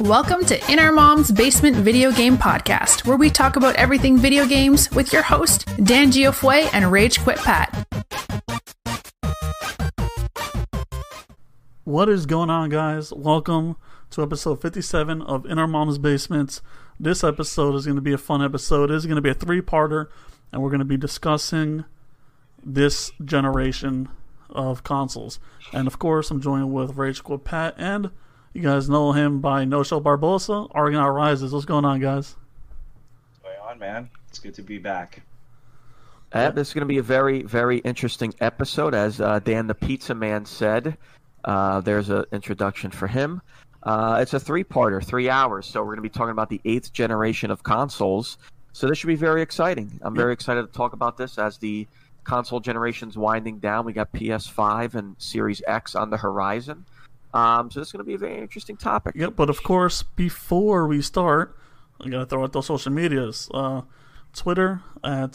Welcome to In Our Mom's Basement Video Game Podcast, where we talk about everything video games with your host, Dan Giofue and Rage Quit Pat. What is going on, guys? Welcome to episode 57 of In Our Mom's Basement. This episode is going to be a fun episode. It is going to be a three-parter, and we're going to be discussing this generation of consoles. And of course, I'm joined with Rage Quit Pat and... you guys know him by No Show Barbosa, Argonaut Rises. What's going on, guys? What's going on, man? It's good to be back. This is going to be a very, very interesting episode. As Dan the Pizza Man said, there's an introduction for him. It's a three-parter, 3 hours. So we're going to be talking about the eighth generation of consoles. So this should be very exciting. I'm very excited to talk about this as the console generation's winding down. We got PS5 and Series X on the horizon. So it's going to be a very interesting topic. Yep, but of course, before we start, I'm going to throw out those social medias. Twitter at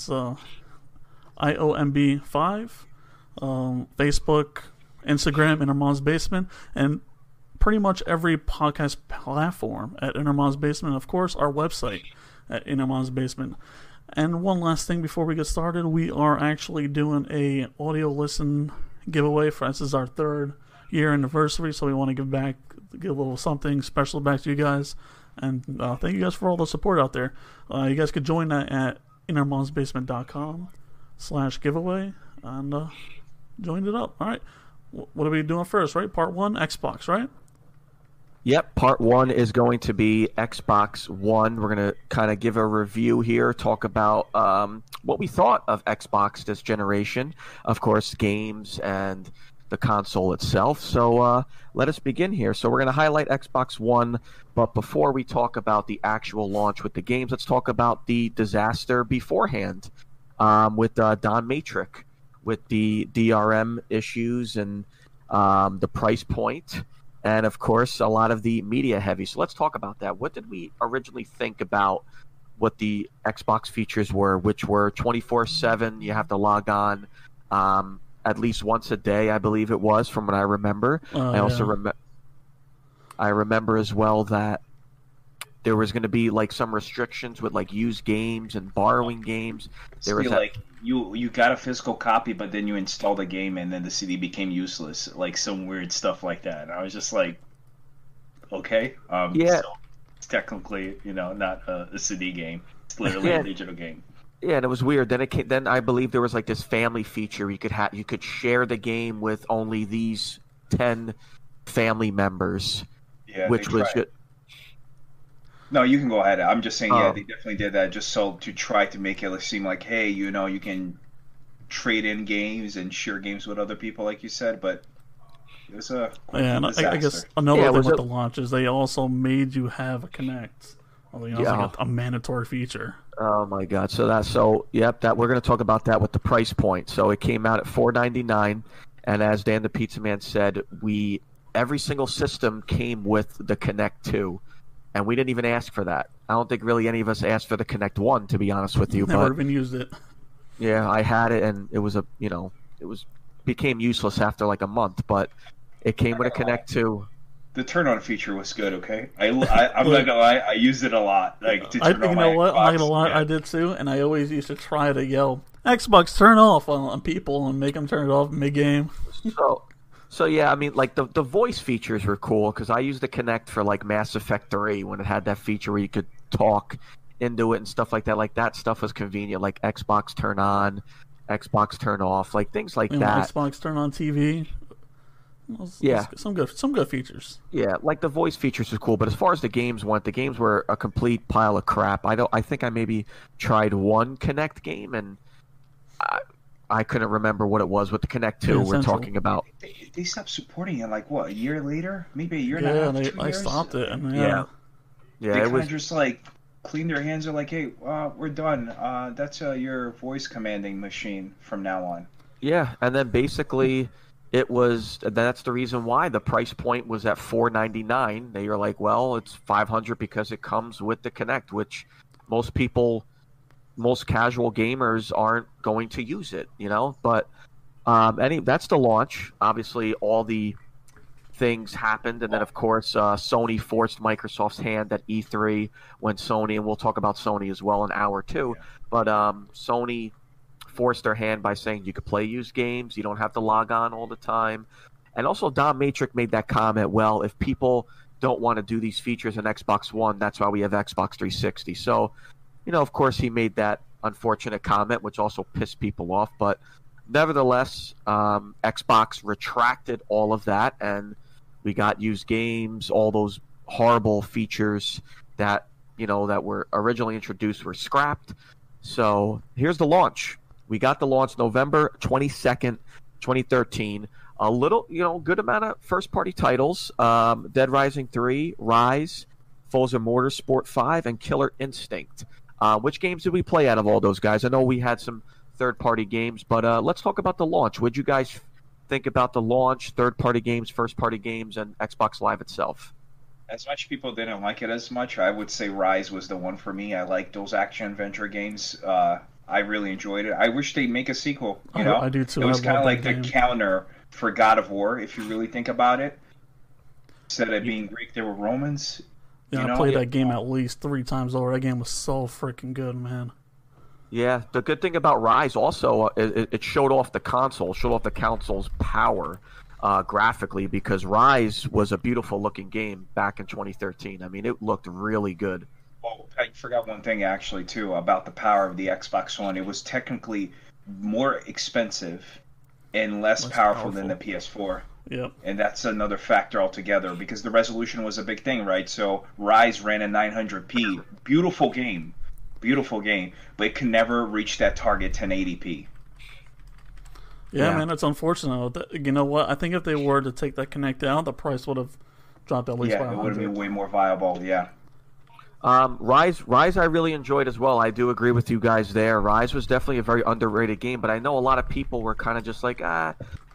IOMB5, Facebook, Instagram, In Our Mom's Basement, and pretty much every podcast platform at In Our Mom's Basement. Of course, our website at In Our Mom's Basement. And one last thing before we get started, we are actually doing a audio listen giveaway. For us, this is our third year anniversary, so we want to give a little something special back to you guys, and thank you guys for all the support out there. You guys could join that at inourmomsbasement.com/giveaway and join it up. All right, what are we doing first? Right, part one, Xbox, right? Yep, part one is going to be Xbox One. We're going to kind of give a review here, talk about what we thought of Xbox this generation, of course, games and the console itself. So let us begin here. So we're going to highlight Xbox One, but before we talk about the actual launch with the games, let's talk about the disaster beforehand with Don Mattrick, with the DRM issues and the price point, and of course a lot of the media heavy. So let's talk about that. What did we originally think about what the Xbox features were, which were 24/7? You have to log on at least once a day, I believe it was, from what I remember. I remember as well that there was going to be like some restrictions with like used games and borrowing games. There was like you got a physical copy, but then you installed a game and then the CD became useless, like some weird stuff like that. And I was just like, okay, yeah, so it's technically, you know, not a CD game. It's literally a digital game. Yeah, and it was weird. Then it came, then I believe there was like this family feature. You could share the game with only these 10 family members, which was good. No, you can go ahead. I'm just saying, yeah, they definitely did that just so to try to make it seem like, hey, you know, you can trade in games and share games with other people, like you said. But it was a disaster. I guess another thing with the launch is they also made you have a Kinect. Well, you know, yeah, it's like a mandatory feature. Oh my God! So we're going to talk about that with the price point. So it came out at $4.99, and as Dan the Pizza Man said, every single system came with the Kinect 2, and we didn't even ask for that. I don't think really any of us asked for the Kinect 1, to be honest with you. Never even used it. Yeah, I had it, and it was became useless after like a month. But it came with a Kinect 2. The turn-on feature was good, okay? I'm not going to lie, I used it a lot. Like, to turn on my Xbox. You know what? I'm not going to lie, I did too, and I always used to try to yell, Xbox, turn off on people and make them turn it off mid-game. So yeah, I mean, like, the voice features were cool, because I used the Kinect for, like, Mass Effect 3 when it had that feature where you could talk into it and stuff like that. Like, that stuff was convenient, like Xbox turn on, Xbox turn off, like, things like that. Xbox turn on TV. Yeah, some good features. Yeah, like the voice features were cool, but as far as the games went, the games were a complete pile of crap. I think I maybe tried one Kinect game, and I couldn't remember what it was with the Kinect 2 we're talking about. They stopped supporting it like what, a year later, maybe a year and a half. Yeah, I stopped it. And yeah, they kind of just like cleaned their hands. Are like, hey, we're done. That's your voice commanding machine from now on. Yeah, and then basically. That's the reason why the price point was at $4.99. They were like, well, it's $500 because it comes with the Kinect, which most casual gamers aren't going to use it, you know. But that's the launch. Obviously, all the things happened, and then of course Sony forced Microsoft's hand at E3 when Sony, and we'll talk about Sony as well in hour two, but Sony forced their hand by saying you could play used games, you don't have to log on all the time. And also Don Mattrick made that comment, well, if people don't want to do these features on Xbox One, that's why we have Xbox 360. So, you know, of course he made that unfortunate comment, which also pissed people off, but nevertheless, Xbox retracted all of that, and we got used games. All those horrible features that, you know, that were originally introduced were scrapped. So here's the launch. We got the launch November 22nd, 2013. A little, you know, good amount of first-party titles. Dead Rising 3, Rise, Forza Motorsport 5, and Killer Instinct. Which games did we play out of all those guys? I know we had some third-party games, but let's talk about the launch. What did you guys think about the launch, third-party games, first-party games, and Xbox Live itself? As much people didn't like it as much, I would say Rise was the one for me. I liked those action-adventure games. I really enjoyed it. I wish they'd make a sequel. You know? I do too. It was kind of like the counter for God of War, if you really think about it. Instead of being Greek, they were Romans. Yeah, you know? I played that game at least 3 times over. That game was so freaking good, man. Yeah, the good thing about Rise also, it showed off the console, showed off the console's power graphically, because Rise was a beautiful-looking game back in 2013. I mean, it looked really good. Well, I forgot one thing, actually, too, about the power of the Xbox One. It was technically more expensive and less powerful than the PS4. Yep. And that's another factor altogether, because the resolution was a big thing, right? So Rise ran in 900p. Beautiful game. Beautiful game, but it can never reach that target 1080p. Yeah, man, that's unfortunate. You know what? I think if they were to take that Kinect out, the price would have dropped at least by 100. Yeah, it would have been way more viable, yeah. Rise I really enjoyed as well. I do agree with you guys there. Rise was definitely a very underrated game, but I know a lot of people were kind of just like,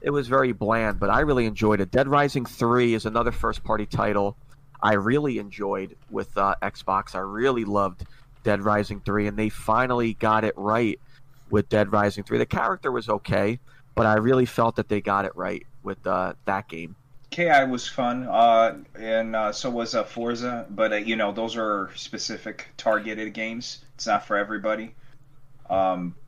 it was very bland, but I really enjoyed it. Dead Rising 3 is another first-party title I really enjoyed with Xbox. I really loved Dead Rising 3, and they finally got it right with Dead Rising 3. The character was okay, but I really felt that they got it right with that game. KI was fun, and so was Forza, but you know, those are specific targeted games. It's not for everybody. I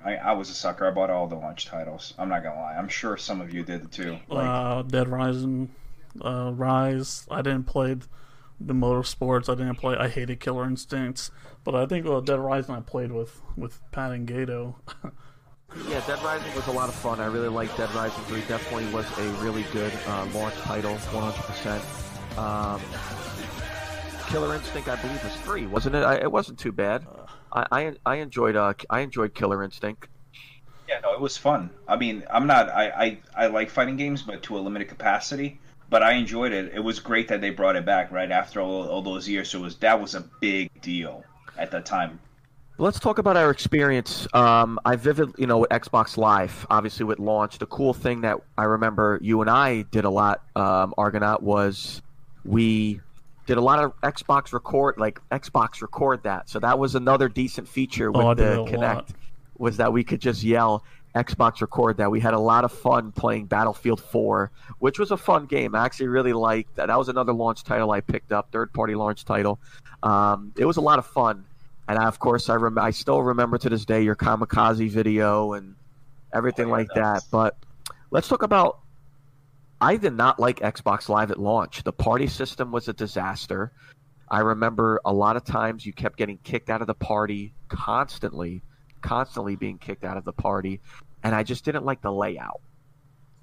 was a sucker. I bought all the launch titles. I'm not gonna lie. I'm sure some of you did too. Like Dead Rising, Rise. I didn't play the Motorsports. I didn't play. I hated Killer Instincts, but I think Dead Rising I played with Pat and Gato. Yeah, Dead Rising was a lot of fun. I really liked Dead Rising 3. Definitely was a really good launch title, 100%. Killer Instinct, I believe, was 3, wasn't it? It wasn't too bad. I enjoyed Killer Instinct. Yeah, no, it was fun. I mean, I like fighting games, but to a limited capacity. But I enjoyed it. It was great that they brought it back right after all those years. So that was a big deal at that time. Let's talk about our experience. With Xbox Live, obviously with launch. The cool thing that I remember you and I did a lot, Argonaut, was we did a lot of Xbox Record that. So that was another decent feature with the Kinect, was that we could just yell Xbox Record that. We had a lot of fun playing Battlefield 4, which was a fun game. I actually really liked that. That was another launch title I picked up, third-party launch title. It was a lot of fun. And, I still remember to this day your Kamikaze video and everything that. But let's talk about – I did not like Xbox Live at launch. The party system was a disaster. I remember a lot of times you kept getting kicked out of the party constantly being kicked out of the party, and I just didn't like the layout.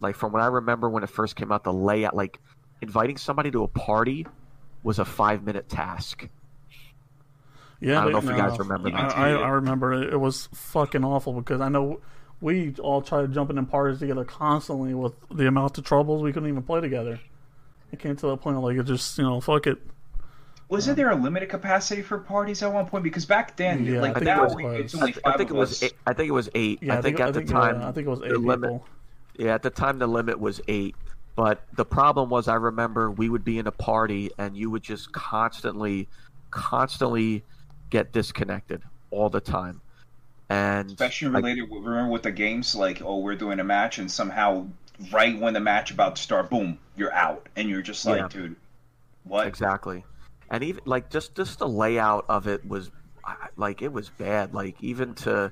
Like, from what I remember when it first came out, the layout, like, inviting somebody to a party was a 5-minute task. Yeah, I don't know if you guys remember that. I remember it. It was fucking awful, because I know we all tried to jump in parties together constantly with the amount of troubles. We couldn't even play together. It came to that point, like, it just, you know, fuck it. Wasn't there a limited capacity for parties at one point? Because back then, like now, it's only 5 of us. I think it was 8. I think at the time, I think it was 8 people. Yeah, at the time the limit was 8. But the problem was, I remember we would be in a party and you would just constantly get disconnected all the time. And especially related, remember with the games, like, oh, we're doing a match and somehow right when the match about to start, boom, you're out, and you're just like, dude, what? Exactly. And even like just the layout of it was like, it was bad. Like, even to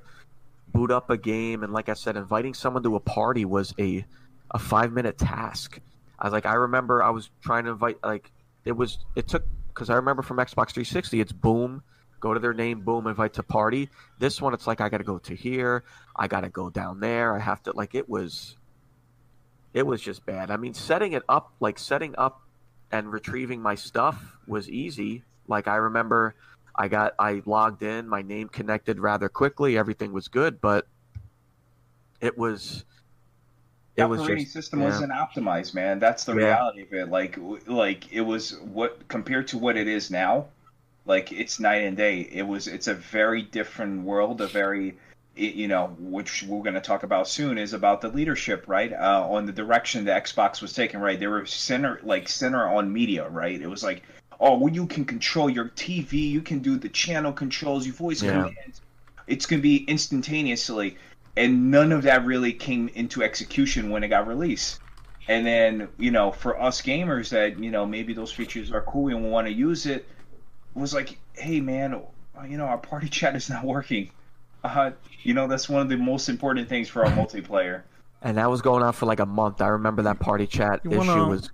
boot up a game, and like I said, inviting someone to a party was a 5-minute task. I was like, I remember I was trying to invite, like, it took, because I remember from Xbox 360, it's boom, go to their name, boom, invite to party. This one, it's like, I got to go to here, I got to go down there, I have to, like, it was just bad. I mean, setting up and retrieving my stuff was easy. Like, I remember I logged in, my name connected rather quickly, everything was good, but the operating system wasn't optimized, man. That's the reality of it. Like it was, what compared to what it is now, like, it's night and day. It's a very different world, which we're going to talk about soon, is about the leadership, right? On the direction that Xbox was taking, right? They were center on media, right? It was like, oh, well, you can control your TV, you can do the channel controls, your voice commands. It's going to be instantaneously. And none of that really came into execution when it got released. And then, for us gamers that, maybe those features are cool and we want to use it, it was like, hey, man, our party chat is not working. That's one of the most important things for our multiplayer. And that was going on for like a month. I remember that party chat issue was...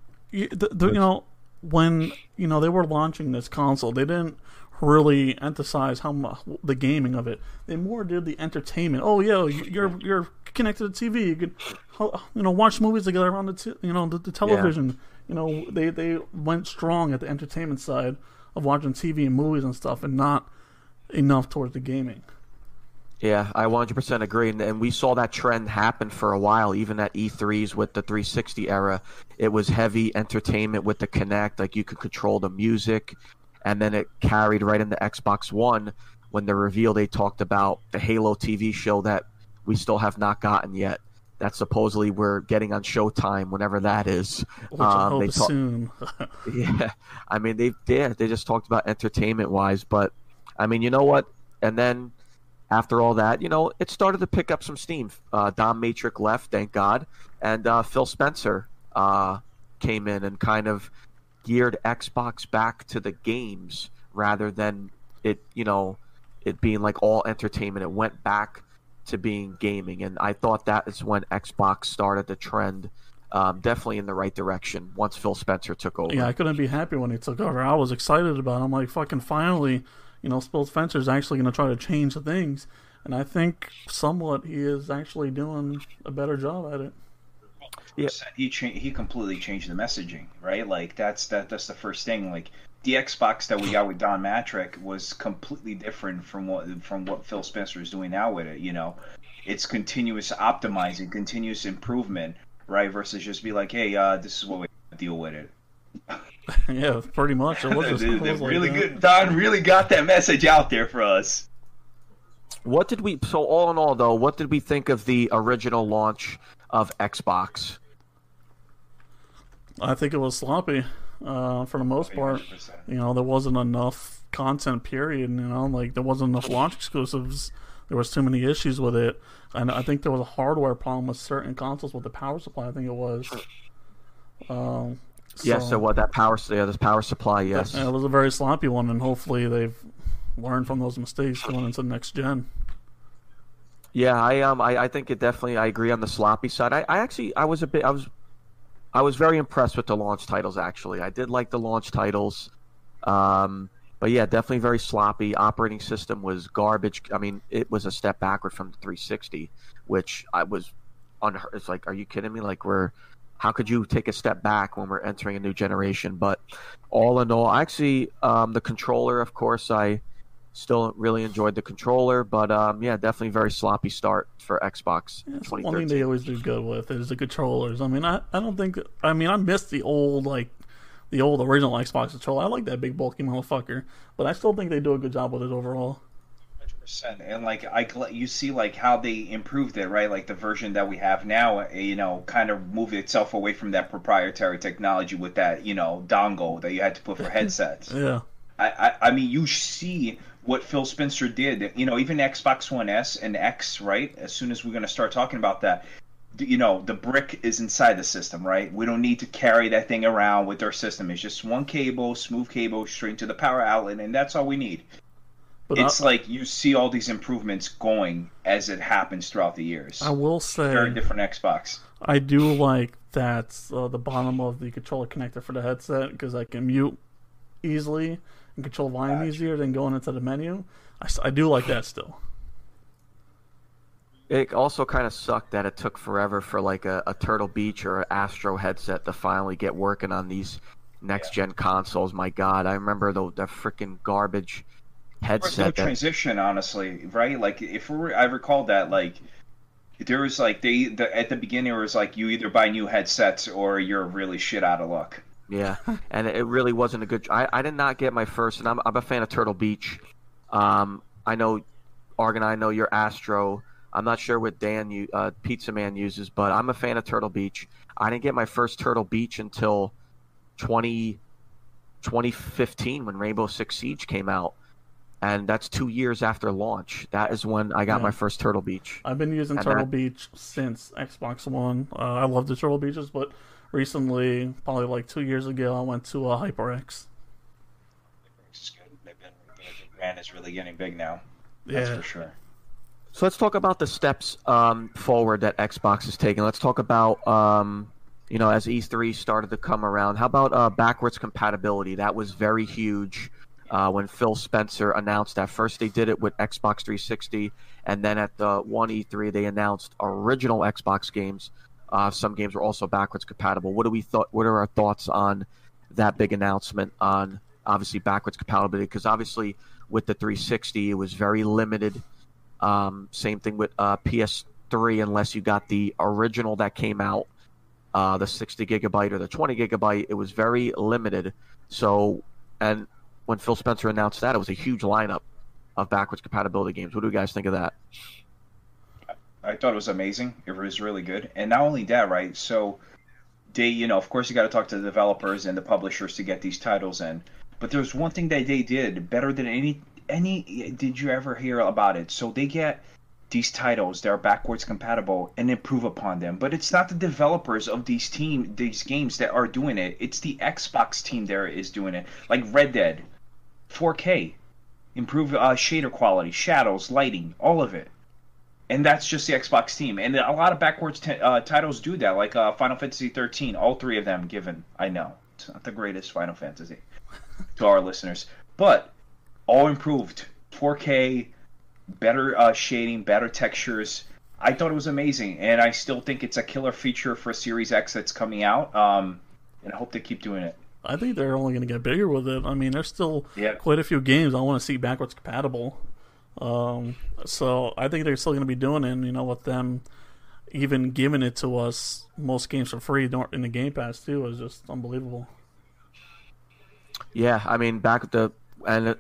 when, they were launching this console, they didn't really emphasize how much the gaming of it. They more did the entertainment. Oh, yeah, you're connected to TV. You could, watch movies together on the television. Yeah. They went strong at the entertainment side of watching TV and movies and stuff, and not enough towards the gaming. Yeah, I 100% agree, and we saw that trend happen for a while, even at E3s with the 360 era. It was heavy entertainment with the Kinect, like you could control the music, and then it carried right into Xbox One when the reveal they talked about the Halo TV show that we still have not gotten yet. That supposedly we're getting on Showtime, whenever that is. Which I hope soon. Yeah, I mean, they just talked about entertainment-wise, but, I mean, you know what? And then... after all that, it started to pick up some steam. Don Mattrick left, thank God, and Phil Spencer came in and kind of geared Xbox back to the games rather than it being like all entertainment. It went back to being gaming, and I thought that is when Xbox started the trend, definitely in the right direction once Phil Spencer took over. Yeah, I couldn't be happy when he took over. I was excited about it. I'm like, fucking finally. Phil Spencer's actually going to try to change the things, and I think somewhat he is actually doing a better job at it. Yeah, he completely changed the messaging, right? Like that's the first thing. Like the Xbox that we got with Don Mattrick was completely different from what Phil Spencer is doing now with it. It's continuous optimizing, continuous improvement, right? Versus just be like, hey, this is what we deal with it. Yeah, pretty much. It was just really good. Don really got that message out there for us. What did we? So all in all, though, what did we think of the original launch of Xbox? I think it was sloppy for the most part. 100%. There wasn't enough content. Period. Like there wasn't enough launch exclusives. There was too many issues with it, and I think there was a hardware problem with certain consoles with the power supply. I think it was. Yes, so what this power supply, yes. It was a very sloppy one, and hopefully they've learned from those mistakes going into the next gen. Yeah, I think it definitely. I agree on the sloppy side. I was very impressed with the launch titles. Actually, I did like the launch titles, but yeah, definitely very sloppy. Operating system was garbage. I mean, it was a step backward from the 360, which I was unheard. It's like, are you kidding me? Like how could you take a step back when we're entering a new generation? But all in all, actually, the controller, of course, I still really enjoyed the controller. But, yeah, definitely very sloppy start for Xbox 2013. One thing they always do good with is the controllers. I mean, I don't think – I mean, I miss the old original Xbox controller. I like that big, bulky motherfucker. But I still think they do a good job with it overall. 100%. And, like, you see, like, how they improved it, right? Like, the version that we have now, kind of moved itself away from that proprietary technology with that, dongle that you had to put for headsets. Yeah. I mean, you see what Phil Spencer did. Even Xbox One S and X, right? As soon as we're going to start talking about that, you know, the brick is inside the system, right? We don't need to carry that thing around with our system. It's just one cable, smooth cable, straight to the power outlet, and that's all we need. But it's like you see all these improvements going as it happens throughout the years. I will say... very different Xbox. I do like that the bottom of the controller connector for the headset, because I can mute easily and control volume easier than going into the menu. I do like that still. It also kind of sucked that it took forever for like a Turtle Beach or an Astro headset to finally get working on these next-gen consoles. My God, I remember the freaking garbage headset. There was no transition, honestly, right? Like, if I recall that, like, there was like at the beginning it was like you either buy new headsets or you're really shit out of luck. Yeah, and it really wasn't a good. I did not get my first, and I'm a fan of Turtle Beach. I know, Argon, I know your Astro. I'm not sure what Dan Pizza Man uses, but I'm a fan of Turtle Beach. I didn't get my first Turtle Beach until 2015 when Rainbow Six Siege came out, and that's 2 years after launch. That is when I got my first Turtle Beach. I've been using Turtle Beach since Xbox One. I love the Turtle Beaches, but recently, probably like 2 years ago, I went to HyperX. HyperX is good. The brand is really getting big now. That's for sure. So let's talk about the steps forward that Xbox is taking. Let's talk about, you know, as E3 started to come around, how about backwards compatibility? That was very huge when Phil Spencer announced that. First they did it with Xbox 360, and then at the one E3 they announced original Xbox games. Some games were also backwards compatible. What are our thoughts on that big announcement on, obviously, backwards compatibility? Because, obviously, with the 360, it was very limited. Same thing with PS3, unless you got the original that came out, the 60 gigabyte or the 20 gigabyte, it was very limited. So, and when Phil Spencer announced that, it was a huge lineup of backwards compatibility games. What do you guys think of that? I thought it was amazing. It was really good. And not only that, right? So they, you know, of course you got to talk to the developers and the publishers to get these titles in. But there's one thing that they did better than any did you ever hear about it? So they get these titles that are backwards compatible and improve upon them. But it's not the developers of these games that are doing it. It's the Xbox team there is doing it. Like Red Dead, 4K, improve shader quality, shadows, lighting, all of it. And that's just the Xbox team. And a lot of backwards titles do that, like Final Fantasy 13, all three of them given. I know, it's not the greatest Final Fantasy to our listeners. But... all improved, 4K, better shading, better textures. I thought it was amazing, and I still think it's a killer feature for Series X that's coming out, and I hope they keep doing it. I think they're only going to get bigger with it. I mean, there's still quite a few games I want to see backwards compatible. So I think they're still going to be doing it, and, you know, with them even giving it to us, most games for free in the Game Pass, too, is just unbelievable. Yeah, I mean, back at the... And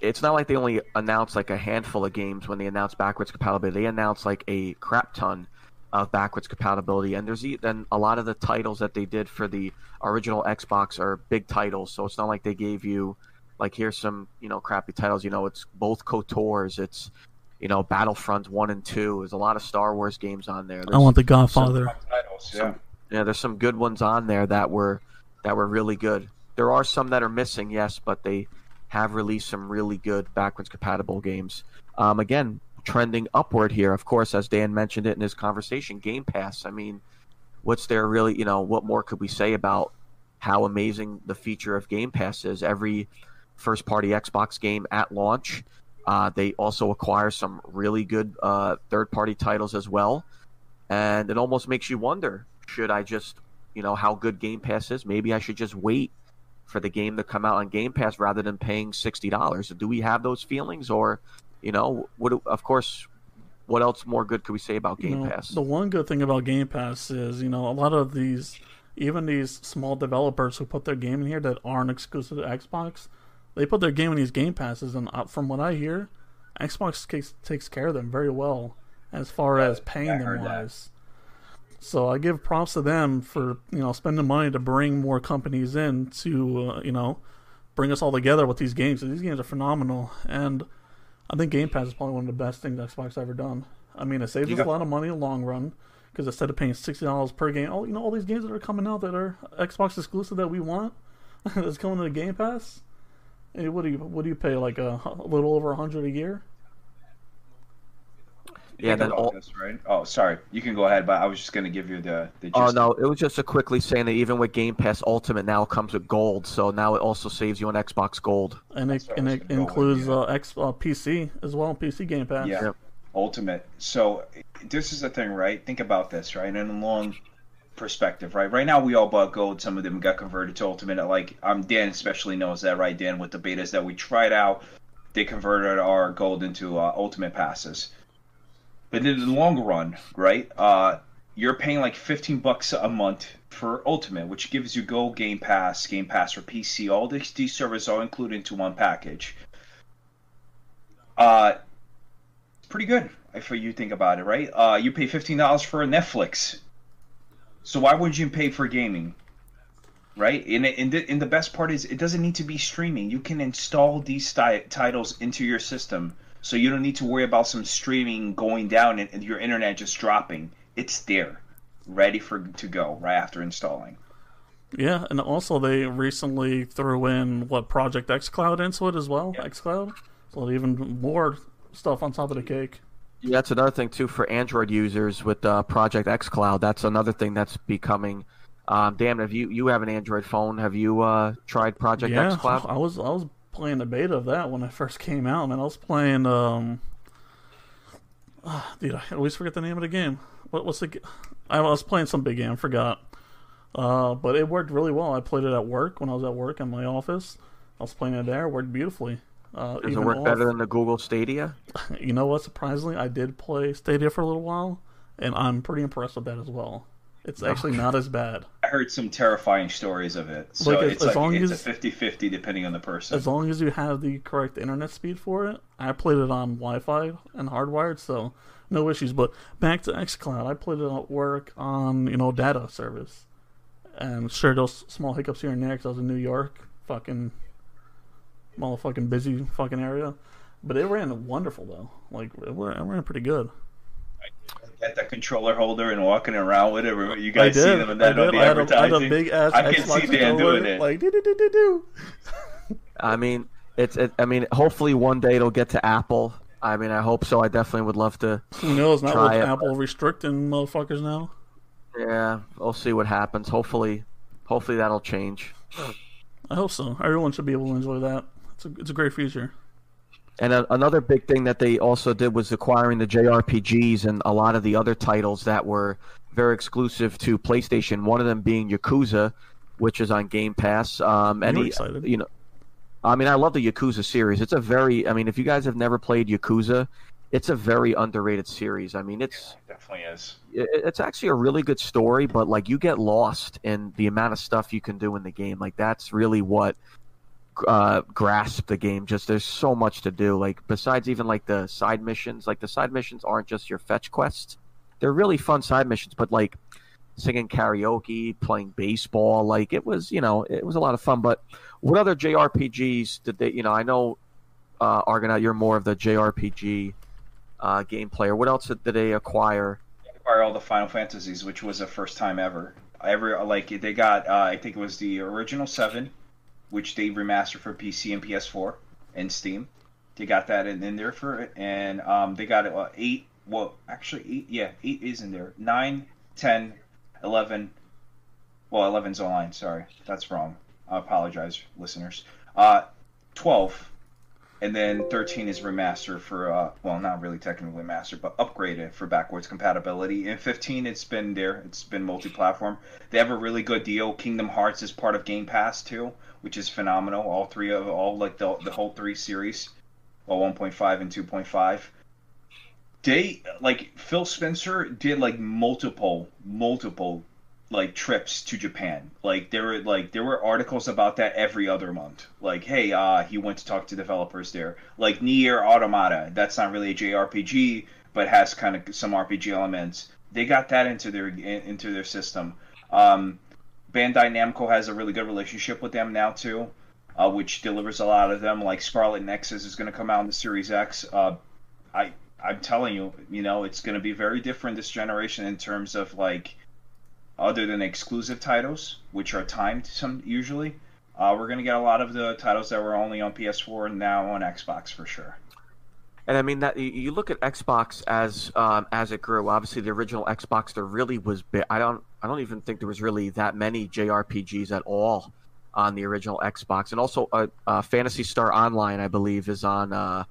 it's not like they only announced like a handful of games when they announced backwards compatibility. They announced like a crap ton of backwards compatibility. And there's even a lot of the titles that they did for the original Xbox are big titles. So it's not like they gave you like, here's some, you know, crappy titles. You know, it's both KOTORs. It's, you know, Battlefront 1 and 2. There's a lot of Star Wars games on there. There's I want the Godfather. There's some good ones on there that were really good. There are some that are missing, yes, but they have released some really good backwards compatible games. Again, trending upward here, of course, as Dan mentioned it in his conversation, Game Pass. I mean, what's there really, you know, what more could we say about how amazing the feature of Game Pass is? Every first party Xbox game at launch, they also acquire some really good third party titles as well. And it almost makes you wonder, should I just, you know, how good Game Pass is? Maybe I should just wait for the game to come out on Game Pass rather than paying $60. Do we have those feelings, or, you know, what else more good could we say about Game Pass? The one good thing about Game Pass is, you know, a lot of these, even these small developers who put their game in here that aren't exclusive to Xbox, they put their game in these Game Passes, and from what I hear, Xbox takes care of them very well as far as paying them wise. So I give props to them for, you know, spending money to bring more companies in to, you know, bring us all together with these games. These games are phenomenal, and I think Game Pass is probably one of the best things Xbox ever done. I mean, it saves us a lot of money in the long run because instead of paying $60 per game, all, you know, all these games that are coming out that are Xbox exclusive that we want, that's coming to the Game Pass, hey, what do you pay, like a little over $100 a year? Yeah, that all. Right? Oh, sorry. You can go ahead, but I was just going to give you the gist. Oh, no. It was just a quickly saying that even with Game Pass Ultimate now comes with gold, so now it also saves you on Xbox Gold. And it includes PC as well, PC Game Pass. Yeah. Yep. Ultimate. So this is the thing, right? Think about this, right? In a long perspective, right? Right now we all bought gold. Some of them got converted to Ultimate. Like Dan especially knows that, right, Dan, with the betas that we tried out, they converted our gold into Ultimate passes. But in the long run, right, you're paying like $15 a month for Ultimate, which gives you Gold, Game Pass for PC. All these servers all included into one package. Pretty good if you think about it, right? You pay $15 for Netflix. So why would you pay for gaming, right? And the best part is it doesn't need to be streaming. You can install these titles into your system. So you don't need to worry about some streaming going down and your internet just dropping. It's there, ready to go right after installing. Yeah, and also they recently threw in, Project xCloud into it as well? Yeah. xCloud? So even more stuff on top of the cake. Yeah, that's another thing, too, for Android users with Project xCloud. That's another thing that's becoming... Dan, you have an Android phone. Have you tried Project xCloud? Yeah, I was playing the beta of that when I first came out, man. I was playing, dude, I always forget the name of the game. I was playing some big game, I forgot. But it worked really well. I played it at work, when I was at work in my office. I was playing it there, it worked beautifully. Does it work better than the Google Stadia? You know what, surprisingly, I did play Stadia for a little while, and I'm pretty impressed with that as well. It's actually not as bad. I heard some terrifying stories of it. So it's a 50-50 depending on the person. As long as you have the correct internet speed for it. I played it on Wi-Fi and hardwired, so no issues. But back to xCloud, I played it at work on, data service. And sure, those small hiccups here and there because I was in New York, motherfucking busy fucking area. But it ran wonderful, though. It ran pretty good. Get that controller holder and walking around with it. You guys see them in that on the advertising. I had a big ass I can see Dan doing it. Like, do. I mean, hopefully one day it'll get to Apple. I mean, I hope so. I definitely would love to. Who knows? Not with Apple restricting motherfuckers now. Yeah, we'll see what happens. Hopefully that'll change. I hope so. Everyone should be able to enjoy that. It's a great feature. And another big thing that they also did was acquiring the JRPGs and a lot of the other titles that were very exclusive to PlayStation. One of them being Yakuza, which is on Game Pass. I love the Yakuza series. It's a very, if you guys have never played Yakuza, it's a very underrated series. It definitely is. It's actually a really good story, but you get lost in the amount of stuff you can do in the game. That's really what. Grasp the game. Just there's so much to do. Besides even the side missions. The side missions aren't just your fetch quests. They're really fun side missions. But singing karaoke, playing baseball, it was a lot of fun. But what other JRPGs did they? I know Argonaut, you're more of the JRPG game player. What else did they acquire? They acquired all the Final Fantasies, which was the first time ever. They got. I think it was the original 7. Which they remastered for PC and PS4 and Steam. They got that in there for it, and they got 8. Well, actually, 8. Yeah, 8 is in there. 9, 10, 11. Well, 11's online. Sorry, that's wrong. I apologize, listeners. 12, and then 13 is remastered for. Well, not really technically remastered, but upgraded for backwards compatibility. And 15, it's been there. It's been multi-platform. They have a really good deal. Kingdom Hearts is part of Game Pass too. Which is phenomenal. All three of the whole three series, well, 1.5 and 2.5. They Phil Spencer did multiple trips to Japan. There were articles about that every other month. Hey, he went to talk to developers there. Nier Automata. That's not really a JRPG, but has kind of some RPG elements. They got that into their system. Bandai Namco has a really good relationship with them now, too, which delivers a lot of them. Scarlet Nexus is going to come out in the Series X. I I'm telling you, you know, it's going to be very different this generation in terms of, like, other than exclusive titles, which are timed usually, we're going to get a lot of the titles that were only on PS4 and now on Xbox for sure. And I mean that you look at Xbox as it grew. Obviously, the original Xbox there really was big. I don't even think there was really that many JRPGs at all on the original Xbox. And also, Phantasy Star Online, I believe, is on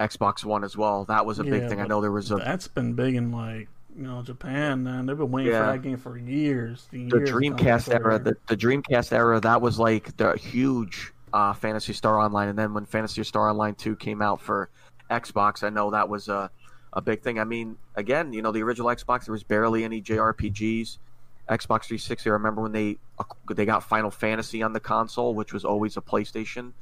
Xbox One as well. That was a big thing. I know there was a that's been big in like. You know, Japan, man, they've been waiting for that game for years. The Dreamcast era, the Dreamcast era, that was like the huge Phantasy Star Online. And then when Phantasy Star Online 2 came out for Xbox, I know that was a big thing. I mean, again, you know, the original Xbox, there was barely any JRPGs. Xbox 360, I remember when they got Final Fantasy on the console, which was always a PlayStation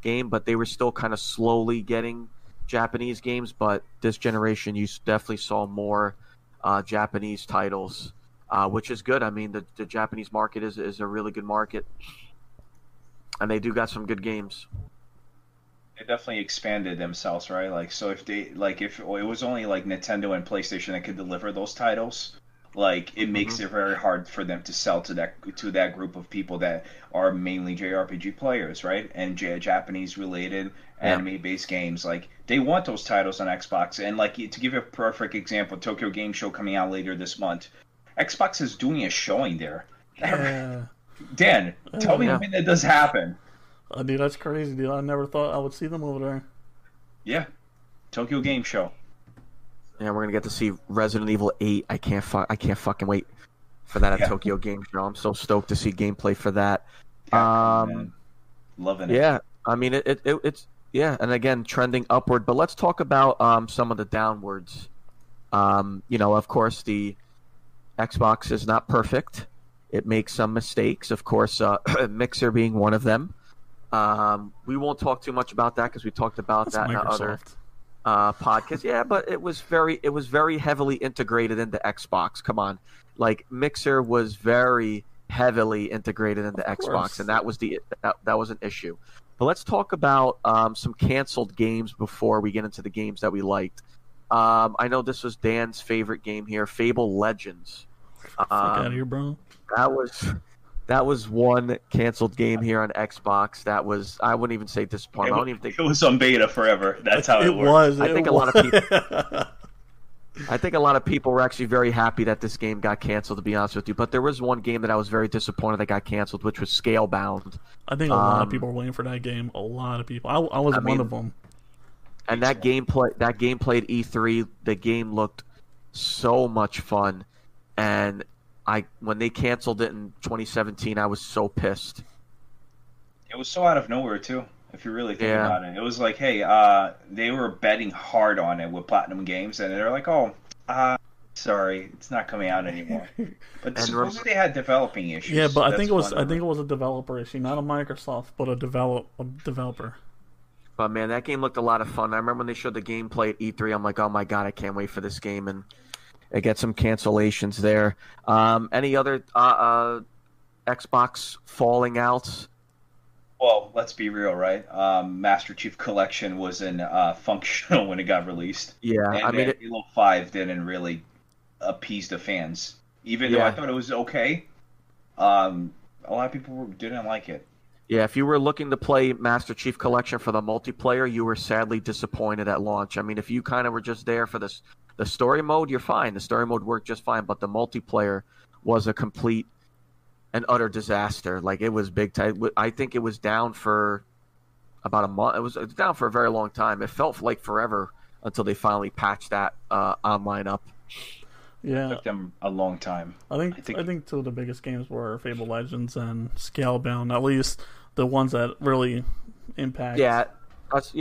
game, but they were still kind of slowly getting Japanese games. But this generation, you definitely saw more Japanese titles, which is good. I mean, the Japanese market is a really good market, and they do got some good games. They definitely expanded themselves, right? Like, so if they if it was only like Nintendo and PlayStation that could deliver those titles, like it makes it very hard for them to sell to that group of people that are mainly JRPG players, right? And Japanese related anime-based games. Like, they want those titles on Xbox. And, like, to give you a perfect example, Tokyo Game Show coming out later this month, Xbox is doing a showing there. Dan, tell me when that does happen. Oh, dude, that's crazy, dude. I never thought I would see them over there. Yeah. Tokyo Game Show. Yeah, we're going to get to see Resident Evil 8. I can't fucking wait for that at Tokyo Game Show. I'm so stoked to see gameplay for that. Loving it. Yeah, I mean, it's... Yeah, and again, trending upward. But let's talk about some of the downwards. You know, of course, the Xbox is not perfect. It makes some mistakes. Of course, Mixer being one of them. We won't talk too much about that because we talked about that in other podcasts. Yeah, but it was very heavily integrated into Xbox. Come on. Like, Mixer was very heavily integrated into Xbox, and that was that was an issue. But let's talk about some canceled games before we get into the games that we liked. I know this was Dan's favorite game here, Fable Legends. Fuck out of here, bro. That was one canceled game here on Xbox. That was, I wouldn't even say disappointing. I don't even think it was on beta forever. That's how it worked. I think a lot of people were actually very happy that this game got canceled, to be honest with you. But there was one game that I was very disappointed that got canceled, which was Scalebound. I think a lot of people were waiting for that game. A lot of people. I was one of them. And that gameplay at E3, the game looked so much fun. And when they canceled it in 2017, I was so pissed. It was so out of nowhere, too. If you really think about it, it was like, hey, they were betting hard on it with Platinum Games, and they're like, oh, sorry, it's not coming out anymore. But supposedly they had developing issues. Yeah, but I think it was a developer issue, not a Microsoft, but a developer. But man, that game looked a lot of fun. I remember when they showed the gameplay at E3, I'm like, oh my god, I can't wait for this game, and I get some cancellations there. Any other Xbox falling outs? Well, let's be real, right? Master Chief Collection wasn't functional when it got released. Yeah, and I mean, Halo 5 didn't really appease the fans. Even though I thought it was okay, a lot of people didn't like it. Yeah, if you were looking to play Master Chief Collection for the multiplayer, you were sadly disappointed at launch. I mean, if you kind of were just there for the story mode, you're fine. The story mode worked just fine, but the multiplayer was a complete an utter disaster. Like, it was big time. I think it was down for about a month. It was down for a very long time. It felt like forever until they finally patched that online up. Yeah, it took them a long time. I think two of the biggest games were Fable Legends and Scalebound. At least the ones that really impact. Yeah,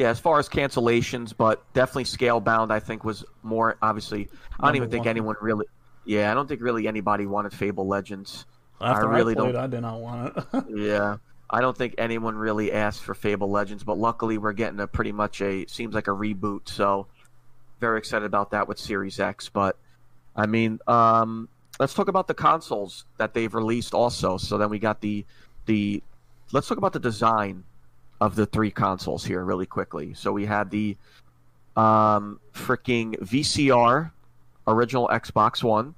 as far as cancellations, but definitely Scalebound. I think was more obviously. I don't think really anybody wanted Fable Legends. I did not want it. Yeah, I don't think anyone really asked for Fable Legends, but luckily we're getting a pretty much seems like a reboot, so very excited about that with Series X. But, I mean, let's talk about the consoles that they've released also. So then we got let's talk about the design of the three consoles here really quickly. So we had the freaking VCR, original Xbox One,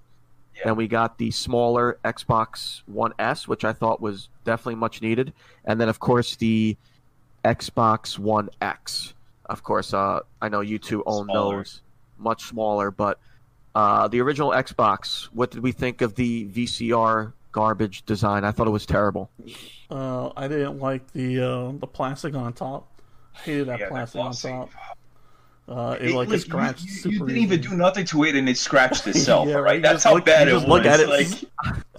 and we got the smaller Xbox One S, which I thought was definitely much needed, and then of course the Xbox One X. Of course, I know you two own those, much smaller, but the original Xbox. What did we think of the VCR garbage design? I thought it was terrible. I didn't like the plastic on top. I hated that plastic on top. It scratched. You didn't even do nothing to it, and it scratched itself. Right? That's how bad it was. Look at it. Like...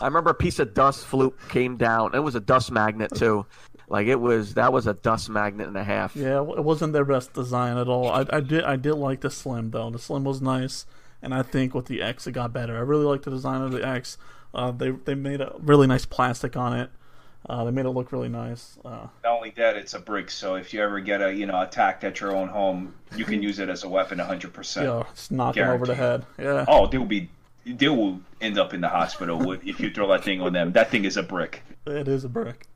I remember a piece of dust came down. It was a dust magnet too. Like that was a dust magnet and a half. Yeah, it wasn't their best design at all. I did like the Slim though. The Slim was nice, and I think with the X it got better. I really liked the design of the X. They made a really nice plastic on it. They made it look really nice. Not only that, it's a brick, so if you ever get attacked at your own home, you can use it as a weapon 100%. Yeah, it's knock them over the head. Yeah. Oh, they will end up in the hospital if you throw that thing on them. That thing is a brick. It is a brick.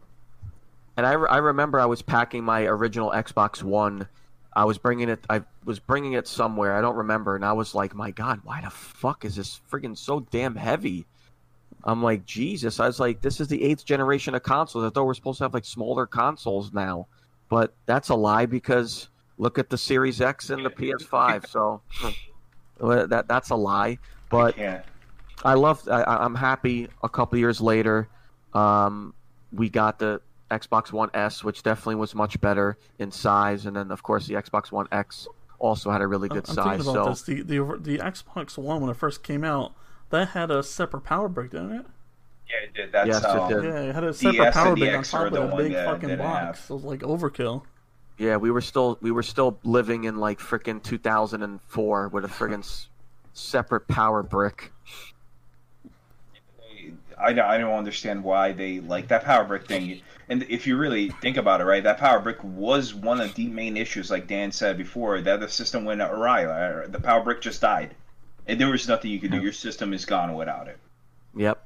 And I remember I was packing my original Xbox One. I was bringing it somewhere. I don't remember, and I was like, my God, why the fuck is this friggin' so damn heavy? I'm like, Jesus. I was like, this is the 8th generation of consoles. I thought we're supposed to have, like, smaller consoles now. But that's a lie because look at the Series X and the PS5. So that's a lie. But I'm happy a couple years later we got the Xbox One S, which definitely was much better in size. And then, of course, the Xbox One X also had a really good size. Thinking about this. The Xbox One, when it first came out, that had a separate power brick, didn't it? Yeah, it did. That's, yes, it did. Yeah, it had a separate power brick on top of the big fucking box. It was like overkill. Yeah, we were still living in like frickin' 2004 with a frickin' separate power brick. I don't understand why they like that power brick thing. And if you really think about it, right, that power brick was one of the main issues, like Dan said before. That the system went awry. The power brick just died. And there was nothing you could do. Your system is gone without it. Yep.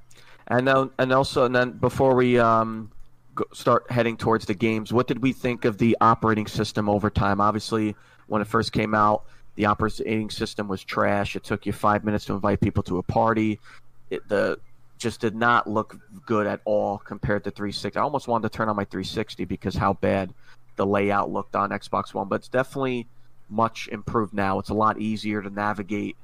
And then before we start heading towards the games, what did we think of the operating system over time? Obviously, when it first came out, the operating system was trash. It took you 5 minutes to invite people to a party. It just did not look good at all compared to 360. I almost wanted to turn on my 360 because how bad the layout looked on Xbox One. But it's definitely much improved now. It's a lot easier to navigate.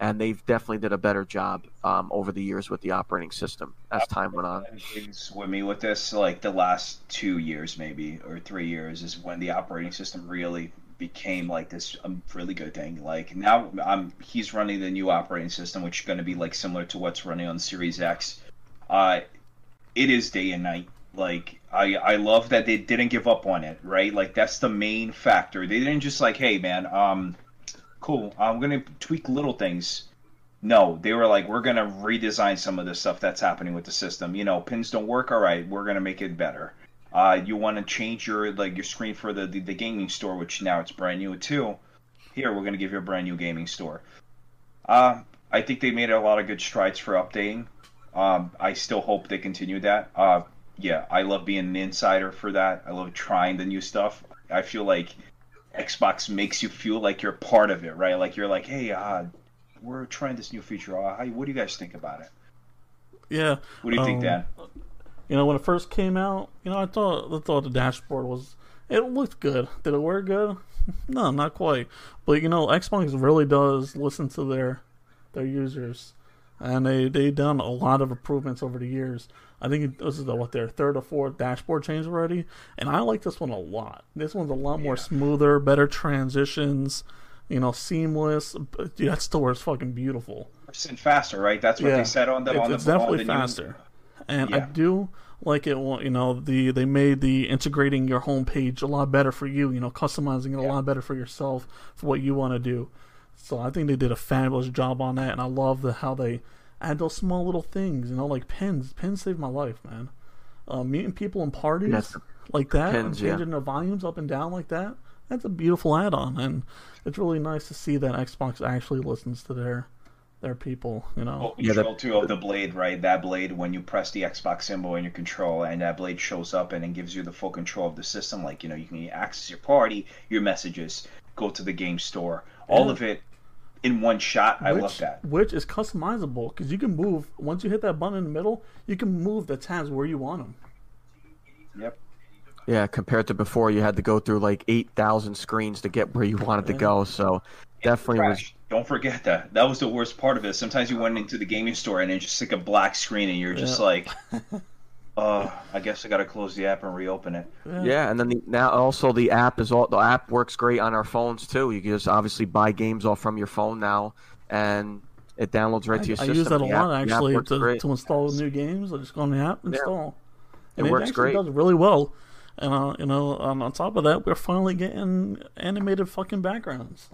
And they've definitely did a better job over the years with the operating system as time went on. With me with this, like the last 2 years maybe or 3 years is when the operating system really became like this really good thing. Like now he's running the new operating system, which is going to be like similar to what's running on Series X. It is day and night. Like I love that they didn't give up on it, right? Like that's the main factor. They didn't just like, hey man, cool, I'm going to tweak little things. No, they were like, we're going to redesign some of the stuff that's happening with the system. You know, pins don't work, all right, we're going to make it better. You want to change your screen for the gaming store, which now it's brand new too. Here, we're going to give you a brand new gaming store. I think they made a lot of good strides for updating. I still hope they continue that. I love being an insider for that. I love trying the new stuff. I feel like Xbox makes you feel like you're part of it, right? Like you're like, hey, we're trying this new feature. What do you guys think about it? Yeah. What do you think, Dan? You know, when it first came out, you know, I thought the dashboard looked good. Did it work good? No, not quite. But you know, Xbox really does listen to their users, and they've done a lot of improvements over the years. I think this is their third or fourth dashboard change already, and I like this one a lot. This one's a lot more smoother, better transitions, you know, seamless. Dude, that store is fucking beautiful. Percent faster, right? That's what they said on the. It's definitely faster, and I do like it. You know, they made the integrating your homepage a lot better for you. You know, customizing it a lot better for yourself for what you want to do. So I think they did a fabulous job on that, and I love how they add those small little things, you know, like pins. Pins saved my life, man. Meeting people in parties like that, pins, and changing the volumes up and down like that, that's a beautiful add-on, and it's really nice to see that Xbox actually listens to their people, you know. Control 2 of the blade, right? That blade, when you press the Xbox symbol in your control, and that blade shows up and it gives you the full control of the system. Like, you know, you can access your party, your messages, go to the game store, all of it in one shot. I love that. Which is customizable because you can move. Once you hit that button in the middle, you can move the tabs where you want them. Yep. Yeah, compared to before, you had to go through like 8,000 screens to get where you wanted to go. So definitely was... Don't forget that. That was the worst part of it. Sometimes you went into the gaming store and it's just like a black screen and you're just like... I guess I gotta close the app and reopen it. Yeah, and then now also the app is all, the app works great on our phones too. You can just obviously buy games all from your phone now, and it downloads right to your system. I use that a lot actually to install new games. I just go on the app and install. And it works great. Does really well. And you know, on top of that, we're finally getting animated fucking backgrounds.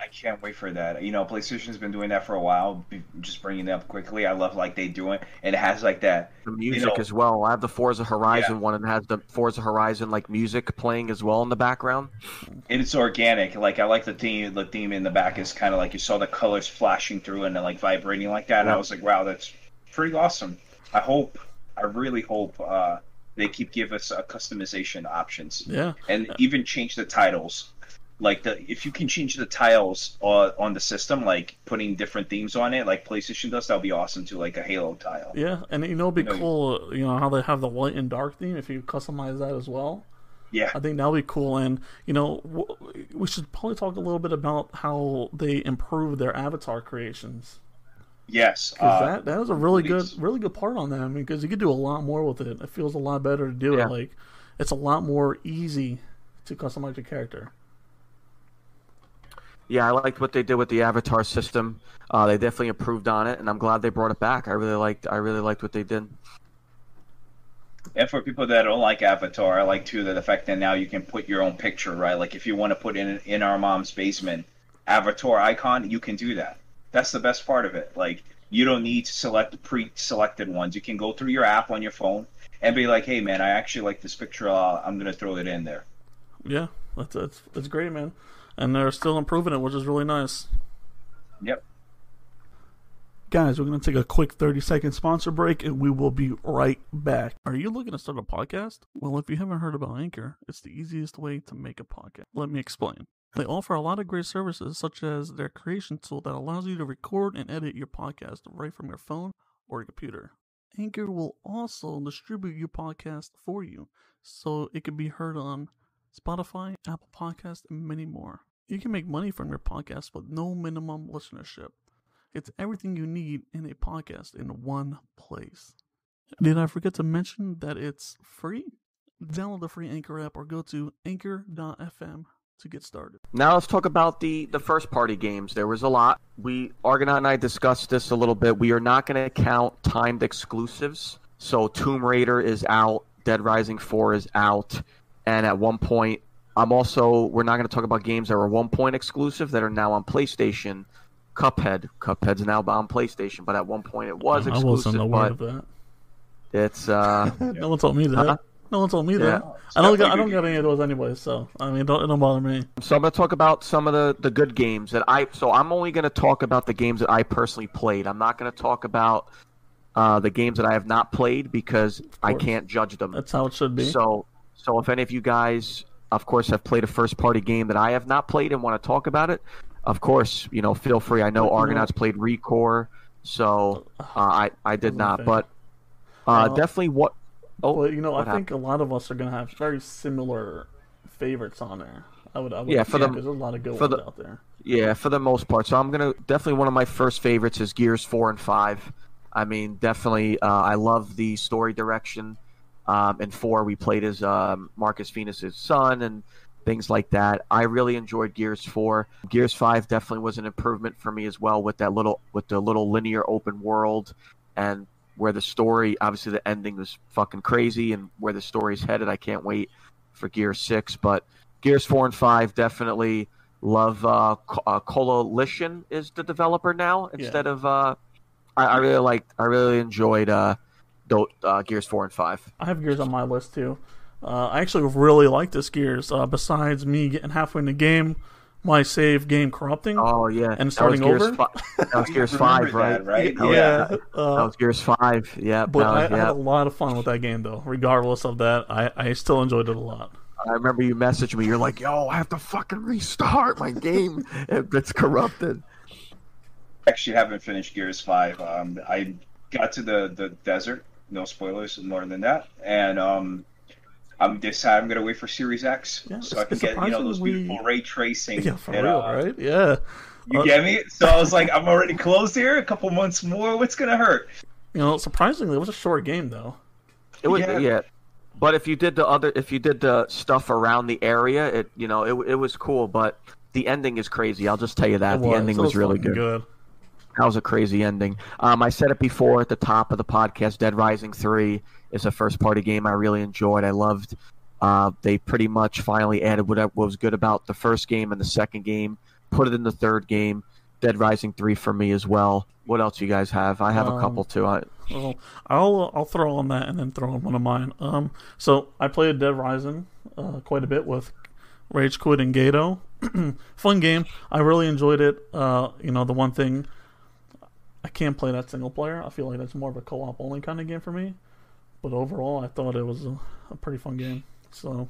I can't wait for that. You know, PlayStation's been doing that for a while. Just bringing it up quickly. I love like they do it, and it has like that the music as well. I have the Forza Horizon one, and it has the Forza Horizon like music playing as well in the background. And it's organic. Like I like the theme. The theme in the back is kind of like you saw the colors flashing through and like vibrating like that. Yeah. And I was like, wow, that's pretty awesome. I hope. I really hope they keep giving us customization options. Yeah, and even change the titles. Like if you can change the tiles on the system, like putting different themes on it, like PlayStation does, that'll be awesome too, like a Halo tile. Yeah, and you know, it'd be cool, you know, how they have the light and dark theme, if you customize that as well. Yeah. I think that'll be cool, and, you know, we should probably talk a little bit about how they improve their avatar creations. Yes. Because that was a really good part on that, I mean, because you could do a lot more with it. It feels a lot better to do it. Like, it's a lot more easy to customize your character. Yeah, I liked what they did with the avatar system. They definitely improved on it, and I'm glad they brought it back. I really liked what they did. And for people that don't like Avatar, I like too the fact that now you can put your own picture, right? Like if you want to put in Our Mom's Basement Avatar icon, you can do that. That's the best part of it. Like you don't need to select pre-selected ones. You can go through your app on your phone and be like, "Hey, man, I actually like this picture. I'm gonna throw it in there." Yeah, that's great, man. And they're still improving it, which is really nice. Yep. Guys, we're going to take a quick 30-second sponsor break, and we will be right back. Are you looking to start a podcast? Well, if you haven't heard about Anchor, it's the easiest way to make a podcast. Let me explain. They offer a lot of great services, such as their creation tool that allows you to record and edit your podcast right from your phone or your computer. Anchor will also distribute your podcast for you, so it can be heard on Spotify, Apple Podcasts, and many more. You can make money from your podcast with no minimum listenership. It's everything you need in a podcast in one place. Did I forget to mention that it's free? Download the free Anchor app or go to anchor.fm to get started. Now let's talk about the first party games. There was a lot. Argonaut and I discussed this a little bit. We are not going to count timed exclusives. So Tomb Raider is out. Dead Rising 4 is out. And at one point, we're not going to talk about games that were 1 point exclusive that are now on PlayStation. Cuphead's now on PlayStation, but at one point it was exclusive. I wasn't aware of that. It's no one told me that. No one told me that. I don't got any of those anyway, so I mean, it don't bother me. So I'm going to talk about some of the good games that I'm only going to talk about the games that I personally played. I'm not going to talk about the games that I have not played because I can't judge them. That's how it should be. So if any of you guys, of course, have played a first-party game that I have not played and want to talk about it, of course, you know, feel free. I know Argonauts played ReCore, so I did not. But definitely what... Well, you know, I think a lot of us are going to have very similar favorites on there. There's a lot of good ones out there. Yeah, for the most part. So I'm going to... Definitely one of my first favorites is Gears 4 and 5. I mean, definitely, I love the story direction. And 4, we played as Marcus Phoenix's son and things like that. I really enjoyed Gears 4. Gears 5 definitely was an improvement for me as well with the little linear open world and where the story, obviously the ending was fucking crazy and where the story's headed. I can't wait for Gears 6, but Gears 4 and 5 definitely love. Coalition is the developer now instead of. I really enjoyed. Gears 4 and 5. I have Gears on my list too. I actually really like this Gears. Besides me getting halfway in the game, my save game corrupting. Oh yeah, and starting over. That was Gears 5, right? Yeah. That was Gears 5. Yeah. But I had a lot of fun with that game, though. Regardless of that, I still enjoyed it a lot. I remember you messaged me. You're like, yo, I have to fucking restart my game. It's corrupted. I actually haven't finished Gears 5. I got to the desert. No spoilers, more than that. And I'm this time I'm gonna wait for Series X, yeah, so I can get, you know, those beautiful ray tracing. Yeah, for real, right? Yeah. You get me? So I was like, I'm already close here. A couple months more. What's gonna hurt? You know, surprisingly, it was a short game though. It was, yeah. But if you did the other, if you did the stuff around the area, it, you know, it was cool. But the ending is crazy. I'll just tell you that the ending was really good. That was a crazy ending. I said it before at the top of the podcast. Dead Rising 3 is a first-party game I really enjoyed. I loved. They pretty much finally added what was good about the first game and the second game. Put it in the third game. Dead Rising 3 for me as well. What else you guys have? I have a couple too. Well, I'll throw on that and then throw on one of mine. So I played Dead Rising quite a bit with Rage Quit and Gato. Fun game. I really enjoyed it. You know, the one thing. I can't play that single player. I feel like that's more of a co-op only kind of game for me. But overall, I thought it was a pretty fun game. So,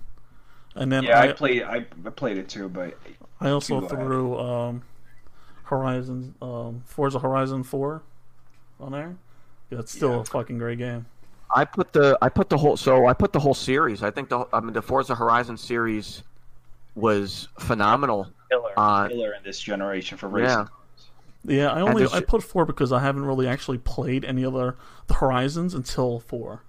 and then yeah, I played it too, but I also threw Forza Horizon 4 on there. That's still a fucking great game. I put the whole series. I think the Forza Horizon series was phenomenal. Killer in this generation for racing. Yeah. Yeah, I put 4 because I haven't really actually played any other the Horizons until 4.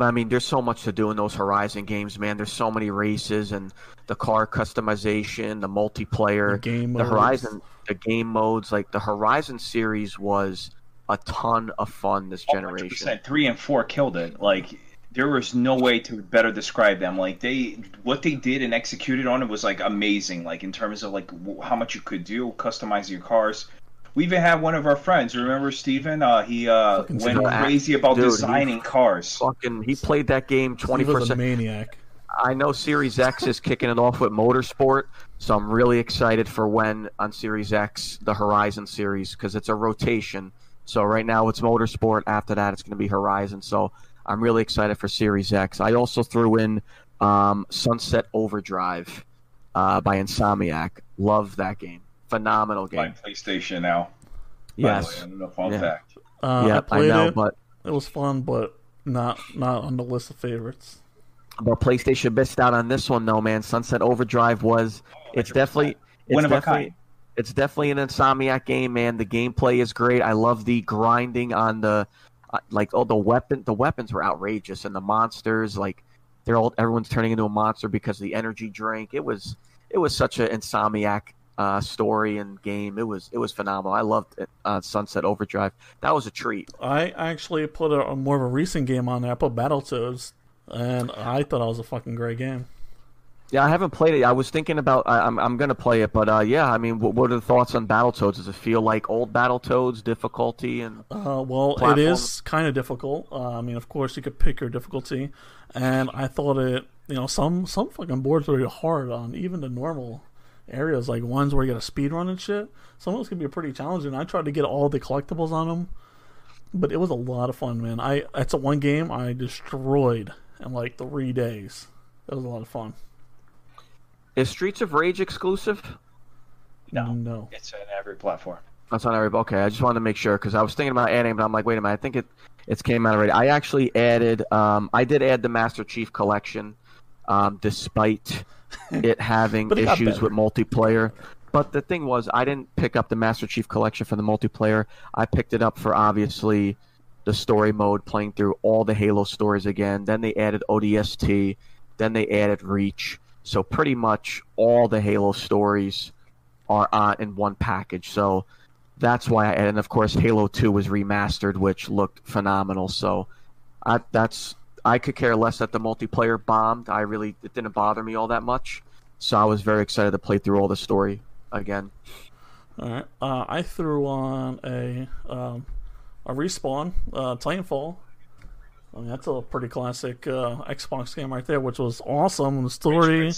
I mean, there's so much to do in those Horizon games, man. There's so many races and the car customization, the multiplayer, the game modes. The game modes. Like the Horizon series was a ton of fun this generation. 100%. 3 and 4 killed it. Like there was no way to better describe them. Like what they did and executed on it was like amazing. Like in terms of like how much you could do, customizing your cars. We even had one of our friends, remember Steven? He went crazy about designing cars. He played that game 24/7. Maniac. I know Series X is kicking it off with Motorsport, so I'm really excited for when on Series X the Horizon series, because it's a rotation. So right now it's Motorsport. After that, it's going to be Horizon. So I'm really excited for Series X. I also threw in Sunset Overdrive by Insomniac. Love that game. Phenomenal game. By PlayStation now. Yes. By the way, fun fact. I played it, but it was fun, but not on the list of favorites. But PlayStation missed out on this one, though, man. Sunset Overdrive was... It's definitely an Insomniac game, man. The gameplay is great. I love the grinding on the... the weapons were outrageous, and the monsters, like everyone's turning into a monster because of the energy drink. It was such an Insomniac story and game. It was phenomenal. I loved it. Sunset Overdrive. That was a treat. I actually put a more of a recent game on there. I put Battletoads, and I thought it was a fucking great game. Yeah, I haven't played it. I was thinking about I'm gonna play it, but yeah, I mean, what are the thoughts on Battletoads? Does it feel like old Battletoads difficulty and? Well, platform? It is kind of difficult. I mean, of course, you could pick your difficulty, and I thought it, you know, some fucking boards were hard on even the normal areas, like ones where you got to speedrun and shit. Some of those can be pretty challenging. I tried to get all the collectibles on them, but it was a lot of fun, man. It's a one game I destroyed in like 3 days. It was a lot of fun. Is Streets of Rage exclusive? No. It's on every platform. That's on every... Okay, I just wanted to make sure, because I was thinking about adding, but I'm like, wait a minute, I think it's came out already. I actually added... I did add the Master Chief Collection, despite it having issues with multiplayer. But the thing was, I didn't pick up the Master Chief Collection for the multiplayer. I picked it up for, obviously, the story mode, playing through all the Halo stories again. Then they added ODST. Then they added Reach. So pretty much all the Halo stories are in one package. So that's why and of course Halo 2 was remastered, which looked phenomenal. So I could care less that the multiplayer bombed. It didn't bother me all that much. So I was very excited to play through all the story again. All right, I threw on a Respawn Titanfall. I mean, that's a pretty classic Xbox game right there, which was awesome. The story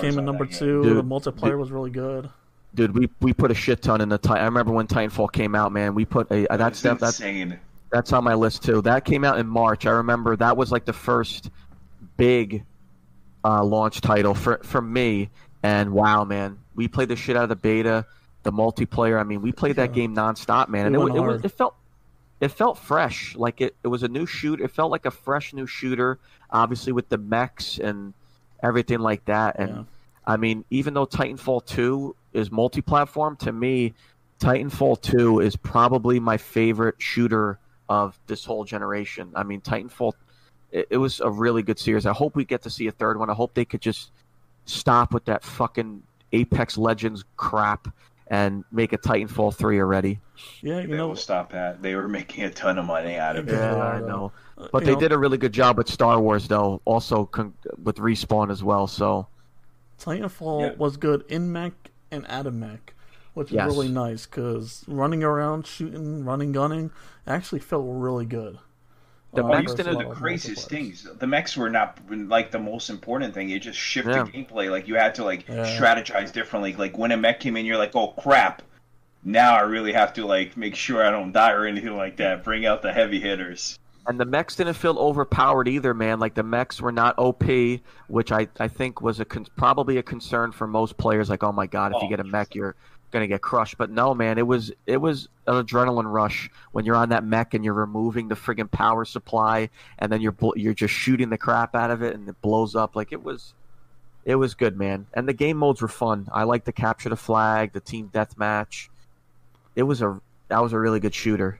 came in number 2. Dude, the multiplayer was really good. Dude, we put a shit ton in the Titanfall. I remember when Titanfall came out, man. We put a that's insane. That's on my list too. That came out in March. I remember that was like the first big launch title for me. And wow, man, we played the shit out of the beta, the multiplayer. I mean, we played that game nonstop, man. And it felt fresh. Like it was a new shoot. It felt like a fresh new shooter, obviously with the mechs and everything like that. And I mean, even though Titanfall 2 is multi-platform, to me, Titanfall 2 is probably my favorite shooter of this whole generation. I mean, Titanfall, it was a really good series. I hope we get to see a third one. I hope they could just stop with that fucking Apex Legends crap and make a Titanfall 3 already. Yeah, you know, we'll stop that. They were making a ton of money out of it. Yeah, I know. But they did a really good job with Star Wars, though, also with Respawn as well. So Titanfall was good in mech and out of mech, which is really nice because running around, shooting, running, gunning actually felt really good. The mechs did the craziest things. The mechs were not like the most important thing. It just shifted gameplay. Like you had to strategize differently. Like when a mech came in, you're like, oh crap, now I really have to like make sure I don't die or anything like that. Bring out the heavy hitters. And the mechs didn't feel overpowered either, man. Like the mechs were not OP, which I think was probably a concern for most players. Like, oh my god, if you get a mech, you're gonna get crushed. But no, man, it was an adrenaline rush when you're on that mech and you're removing the friggin' power supply, and then you're just shooting the crap out of it, and it blows up. Like it was good, man. And the game modes were fun. I liked the capture the flag, the team deathmatch. That was a really good shooter.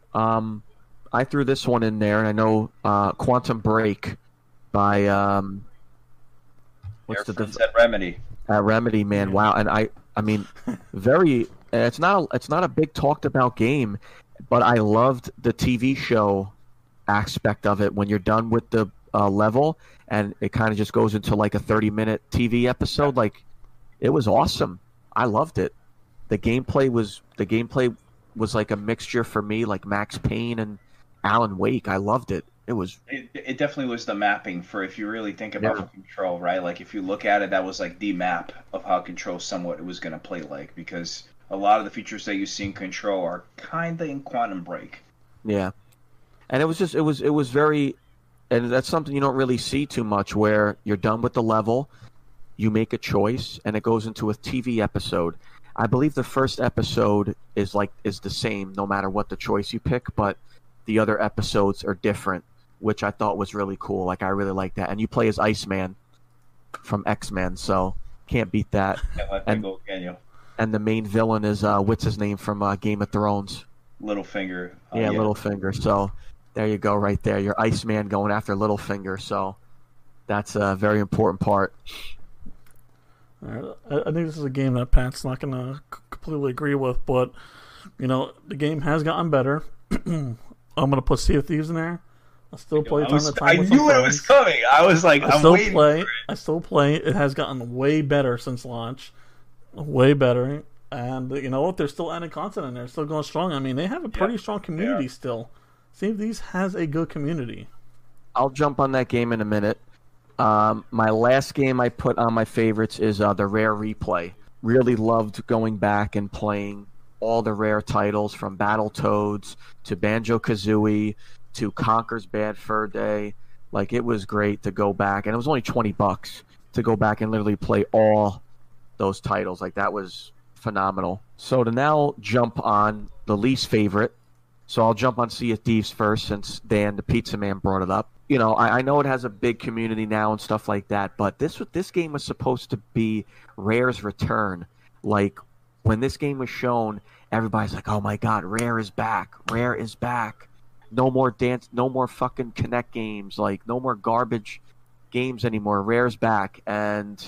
I threw this one in there, and I know Quantum Break by what's the at Remedy. At Remedy, man, wow! And I mean, it's not a big talked about game, but I loved the TV show aspect of it. When you're done with the level, and it kind of just goes into like a 30-minute TV episode. Like, it was awesome. I loved it. The gameplay was like a mixture for me, like Max Payne and Alan Wake. I loved it. It definitely was the mapping for, if you really think about Control, right? Like if you look at it, that was like the map of how Control somewhat it was going to play like, because a lot of the features that you see in Control are kind of in Quantum Break. Yeah. And it was very, and that's something you don't really see too much, where you're done with the level, you make a choice, and it goes into a TV episode. I believe the first episode is the same no matter what the choice you pick, but the other episodes are different, which I thought was really cool. Like, I really like that. And you play as Iceman from X-Men, so can't beat that. And the main villain is, what's his name from Game of Thrones? Littlefinger. Yeah, Littlefinger. So there you go right there. You're Iceman going after Littlefinger. So that's a very important part. All right. I think this is a game that Pat's not going to completely agree with, but, you know, the game has gotten better. I'm going to put Sea of Thieves in there. I still play it on the time. I knew it was coming. I was like, I'm waiting for it. I still play. It has gotten way better since launch. Way better. And you know what? They're still adding content in there. Still going strong. I mean, they have a pretty strong community still. Sea of Thieves has a good community. I'll jump on that game in a minute. My last game I put on my favorites is the Rare Replay. Really loved going back and playing all the Rare titles, from Battletoads to Banjo-Kazooie to Conker's Bad Fur Day. Like, it was great to go back, and it was only $20 to go back and literally play all those titles. Like, that was phenomenal. So to now jump on the least favorite, so I'll jump on Sea of Thieves first, since Dan the Pizza Man brought it up. You know, I know it has a big community now and stuff like that, but this game was supposed to be Rare's return. Like, when this game was shown, everybody's like, "Oh my God, Rare is back! Rare is back! No more dance, no more fucking Kinect games, like no more garbage games anymore. Rare's back!" And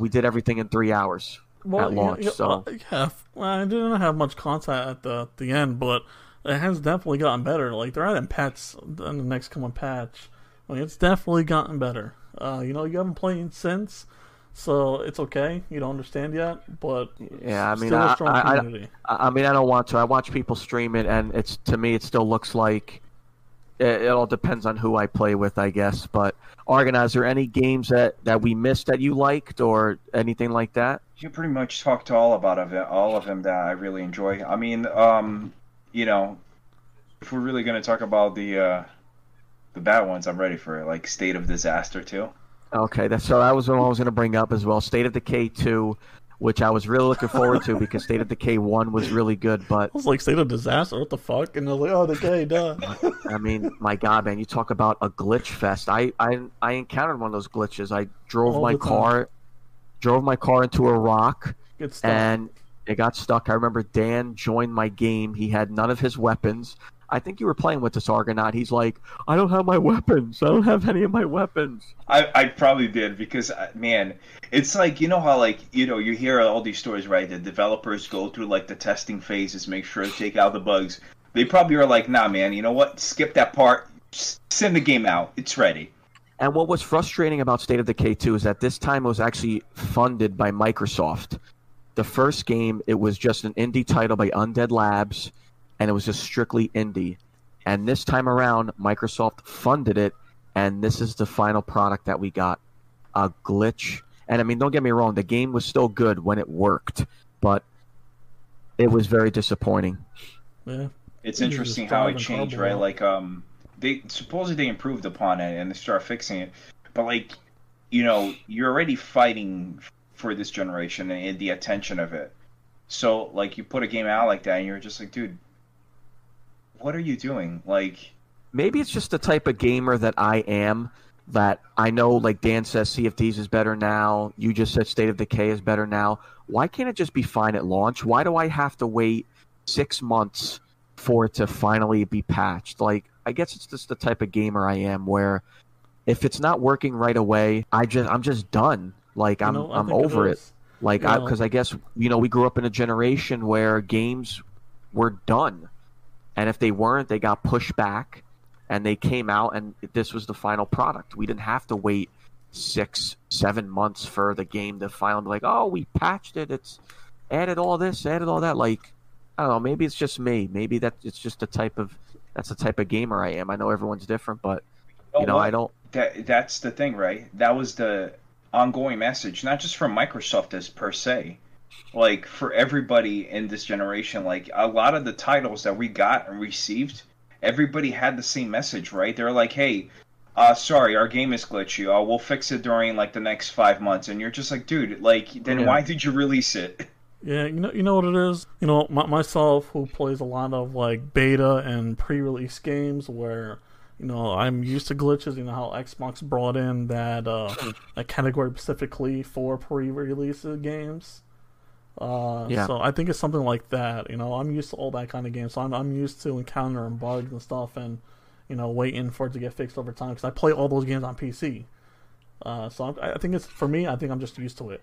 we did everything in 3 hours at launch. I didn't have much content at the end, but it has definitely gotten better. Like, they're adding pets in the next coming patch. Like, it's definitely gotten better. You know, you haven't played since. So it's okay, you don't understand yet, but yeah, I mean, still a strong community. I mean, I don't want to. I watch people stream it, and to me, it still looks like it all depends on who I play with, I guess. But Argon, is there any games that we missed that you liked or anything like that? You pretty much talked all of them that I really enjoy. I mean, you know, if we're really gonna talk about the bad ones, I'm ready for it. Like State of Disaster 2. Okay, that's so that was what I was going to bring up as well. State of Decay 2, which I was really looking forward to because State of Decay 1 was really good, but... I was like, State of Disaster, what the fuck? And I was like, oh, Decay, duh. I mean, my God, man, you talk about a glitch fest. I encountered one of those glitches. I drove my car into a rock, and it got stuck. I remember Dan joined my game. He had none of his weapons. I think you were playing with this Argonaut. He's like, I don't have my weapons. I don't have any of my weapons. I probably did because, man, it's like, you know how, like, you know, you hear all these stories, right? The developers go through, like, the testing phases, make sure to take out the bugs. They probably are like, nah, man, you know what? Skip that part. Send the game out. It's ready. And what was frustrating about State of Decay 2 is that this time it was actually funded by Microsoft. The first game, it was just an indie title by Undead Labs, and it was just strictly indie. And this time around, Microsoft funded it, and this is the final product that we got. A glitch. And, I mean, don't get me wrong, the game was still good when it worked, but it was very disappointing. Yeah. It's interesting how it changed, right? Like, they supposedly they improved upon it, and they start fixing it. But, like, you know, you're already fighting for this generation and the attention of it. So, like, you put a game out like that, and you're just like, dude, what are you doing? Like, maybe it's just the type of gamer that I am, that I know, like Dan says, CFDs is better now. You just said State of Decay is better now. Why can't it just be fine at launch? Why do I have to wait 6 months for it to finally be patched? Like, I guess it's just the type of gamer I am, where if it's not working right away, I'm just done. Like, I'm over it. Like, because I guess, you know, we grew up in a generation where games were done. And if they weren't, they got pushed back, and they came out, and this was the final product. We didn't have to wait 6, 7 months for the game to finally be like, oh, we patched it. It's added all this, added all that. Like, I don't know. Maybe it's just me. Maybe that's the type of gamer I am. I know everyone's different, but you know, I don't. That's the thing, right? That was the ongoing message, not just from Microsoft as per se. Like, for everybody in this generation, like, a lot of the titles that we got and received, everybody had the same message, right? They're like, hey, sorry, our game is glitchy. We'll fix it during, like, the next 5 months. And you're just like, dude, like, then why did you release it? Yeah, you know what it is? You know, myself, who plays a lot of, like, beta and pre-release games where, you know, I'm used to glitches. You know how Xbox brought in that category specifically for pre-release games. So I think it's something like that. You know, I'm used to all that kind of game, so I'm used to encountering bugs and stuff, and, you know, waiting for it to get fixed over time, because I play all those games on PC. So I think it's, for me, I think I'm just used to it.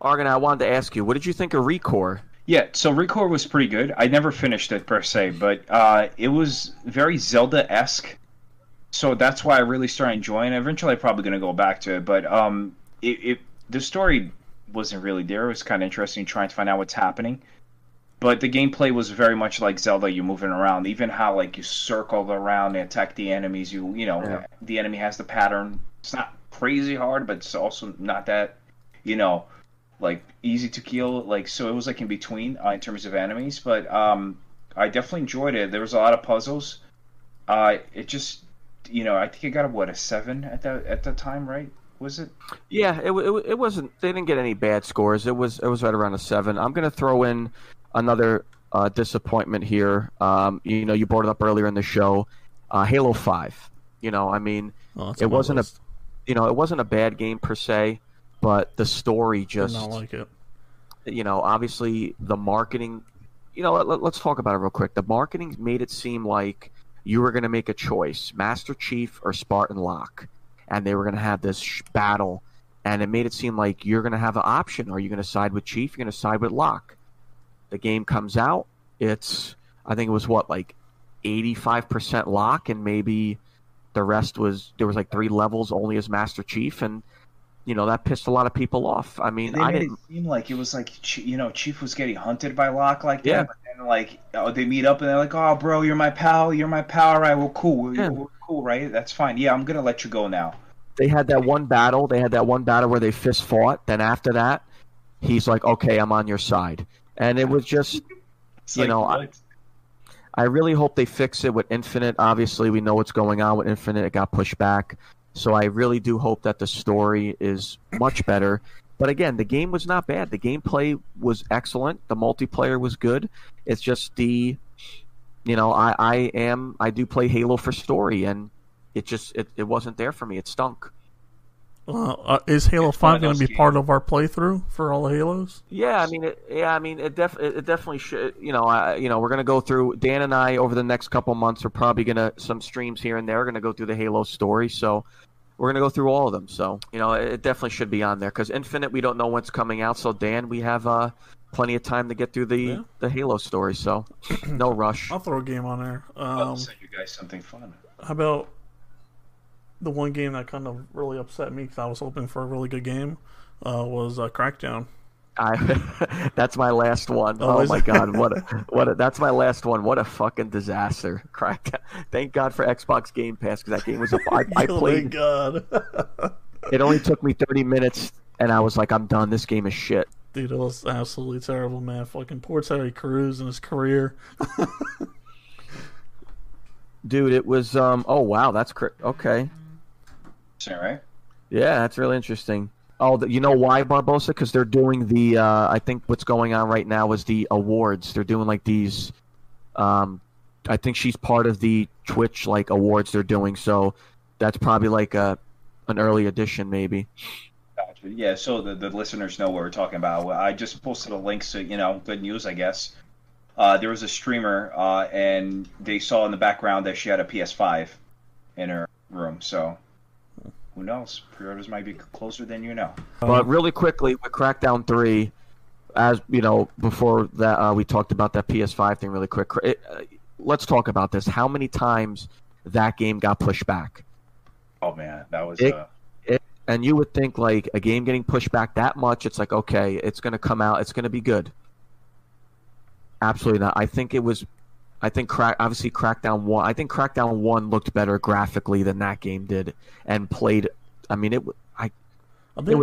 Argon, I wanted to ask you, what did you think of Recore? Yeah, so Recore was pretty good. I never finished it per se, but it was very Zelda-esque, so that's why I really started enjoying it. Eventually, I'm probably going to go back to it, but the story wasn't really there. It was kind of interesting trying to find out what's happening, but the gameplay was very much like Zelda. You're moving around, even how, like, you circle around and attack the enemies. The enemy has the pattern. It's not crazy hard, but it's also not that, you know, like, easy to kill. Like, so it was like in between in terms of enemies, but I definitely enjoyed it. There was a lot of puzzles. It just, you know, I think it got a 7 at the time, right? Was it? Yeah, it wasn't. They didn't get any bad scores. It was right around a 7. I'm gonna throw in another disappointment here. You know, you brought it up earlier in the show, Halo 5. You know, I mean, it wasn't a bad game per se, but the story just did not like it. You know, obviously the marketing. You know, let's talk about it real quick. The marketing made it seem like you were gonna make a choice: Master Chief or Spartan Locke. And they were going to have this battle, and it made it seem like you're going to have an option. Are you going to side with Chief? You're going to side with Locke. The game comes out. It's, I think it was, what, like 85% Locke, and maybe the rest was, there was like 3 levels only as Master Chief, and, you know, that pissed a lot of people off. I mean, I didn't... It seemed like it was like, you know, Chief was getting hunted by Locke like that, but then, like, they meet up, and they're like, oh, bro, you're my pal, all right, well, cool, we're cool, right? That's fine. Yeah, I'm going to let you go now. They had that one battle. They had that one battle where they fist fought. Then after that, he's like, okay, I'm on your side. And it was just, you know, I really hope they fix it with Infinite. Obviously, we know what's going on with Infinite. It got pushed back. So I really do hope that the story is much better. But again, the game was not bad. The gameplay was excellent. The multiplayer was good. It's just the, you know, I do play Halo for story, and it just it wasn't there for me. It stunk. Is Halo 5 going to be part of our playthrough for all the Halos? Yeah, I mean, it definitely should. You know, we're going to go through. Dan and I over the next couple months are probably going to some streams here and there. We're going to go through the Halo story, so we're going to go through all of them. So you know, it definitely should be on there because Infinite, we don't know when's coming out. So Dan, we have plenty of time to get through the Halo story. So no rush. I'll throw a game on there. I'll send you guys something fun. How about the one game that kind of really upset me because I was hoping for a really good game was Crackdown. That's my last one. Oh my god, that's my last one. What a fucking disaster. Crackdown. Thank God for Xbox Game Pass because that game was I played. Oh my god. It only took me 30 minutes and I was like, I'm done. This game is shit. Dude, it was absolutely terrible, man. Fucking poor Terry Crews and his career. Dude, it was oh wow, that's okay. Right? Yeah, that's really interesting. Oh, you know why, Barbosa? Because they're doing the I think what's going on right now is the awards. They're doing like these I think she's part of the Twitch like awards they're doing, so that's probably like an early edition maybe. Gotcha. Yeah, so the listeners know what we're talking about. I just posted a link, so you know, good news I guess. There was a streamer and they saw in the background that she had a PS5 in her room, so who knows? Pre-orders might be closer than you know. But really quickly, with Crackdown 3, as you know, before that we talked about that PS5 thing really quick. Let's talk about this. How many times that game got pushed back? Oh man, that was and you would think like a game getting pushed back that much, it's like okay, it's going to come out, it's going to be good. Absolutely not. Obviously Crackdown 1. I think Crackdown 1 looked better graphically than that game did, and played. I mean, it was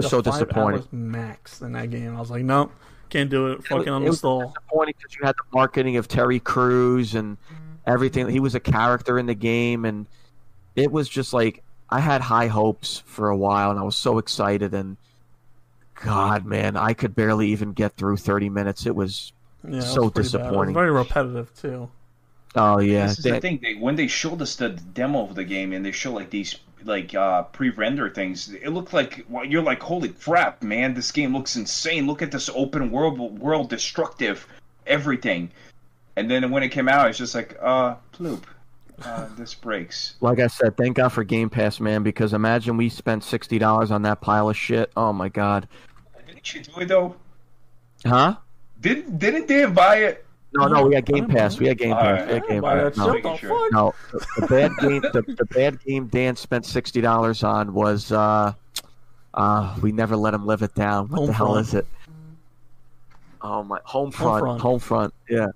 so disappointing. Hours max in that game. I was like, nope, can't do it. Fucking uninstall. It was disappointing because you had the marketing of Terry Crews and everything. He was a character in the game, and it was just like I had high hopes for a while, and I was so excited. And God, man, I could barely even get through 30 minutes. It was so disappointing. It was very repetitive too. Oh yeah, this is the thing. When they showed us the demo of the game, and they show like these like pre-render things, it looked like you're like, holy crap, man! This game looks insane. Look at this open world destructive, everything. And then when it came out, it's just like, ploop, this breaks. Like I said, thank God for Game Pass, man. Because imagine we spent $60 on that pile of shit. Oh my god. Didn't you do it though? Huh? Didn't they buy it? No, we got Game Pass. No, the bad game Dan spent $60 on was we never let him live it down. What the hell is it? Oh my, Homefront. Yeah.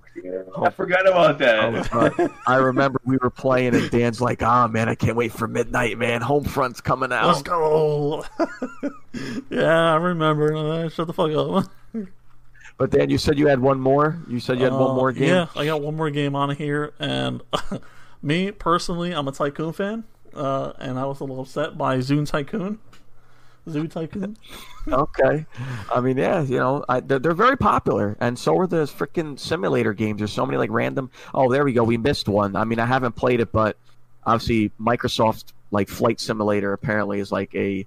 I forgot about that. I remember we were playing and Dan's like, "Ah, man, I can't wait for midnight, man. Homefront's coming out. Let's go." Yeah, I remember. Shut the fuck up. But Dan, you said you had one more? You said you had one more game? Yeah, I got one more game on here. And me, personally, I'm a Tycoon fan. And I was a little upset by Zoo Tycoon. Okay. I mean, yeah, you know, they're very popular. And so are the freaking simulator games. There's so many, like, random. Oh, there we go. We missed one. I mean, I haven't played it, but obviously Microsoft, like, Flight Simulator apparently is, like, a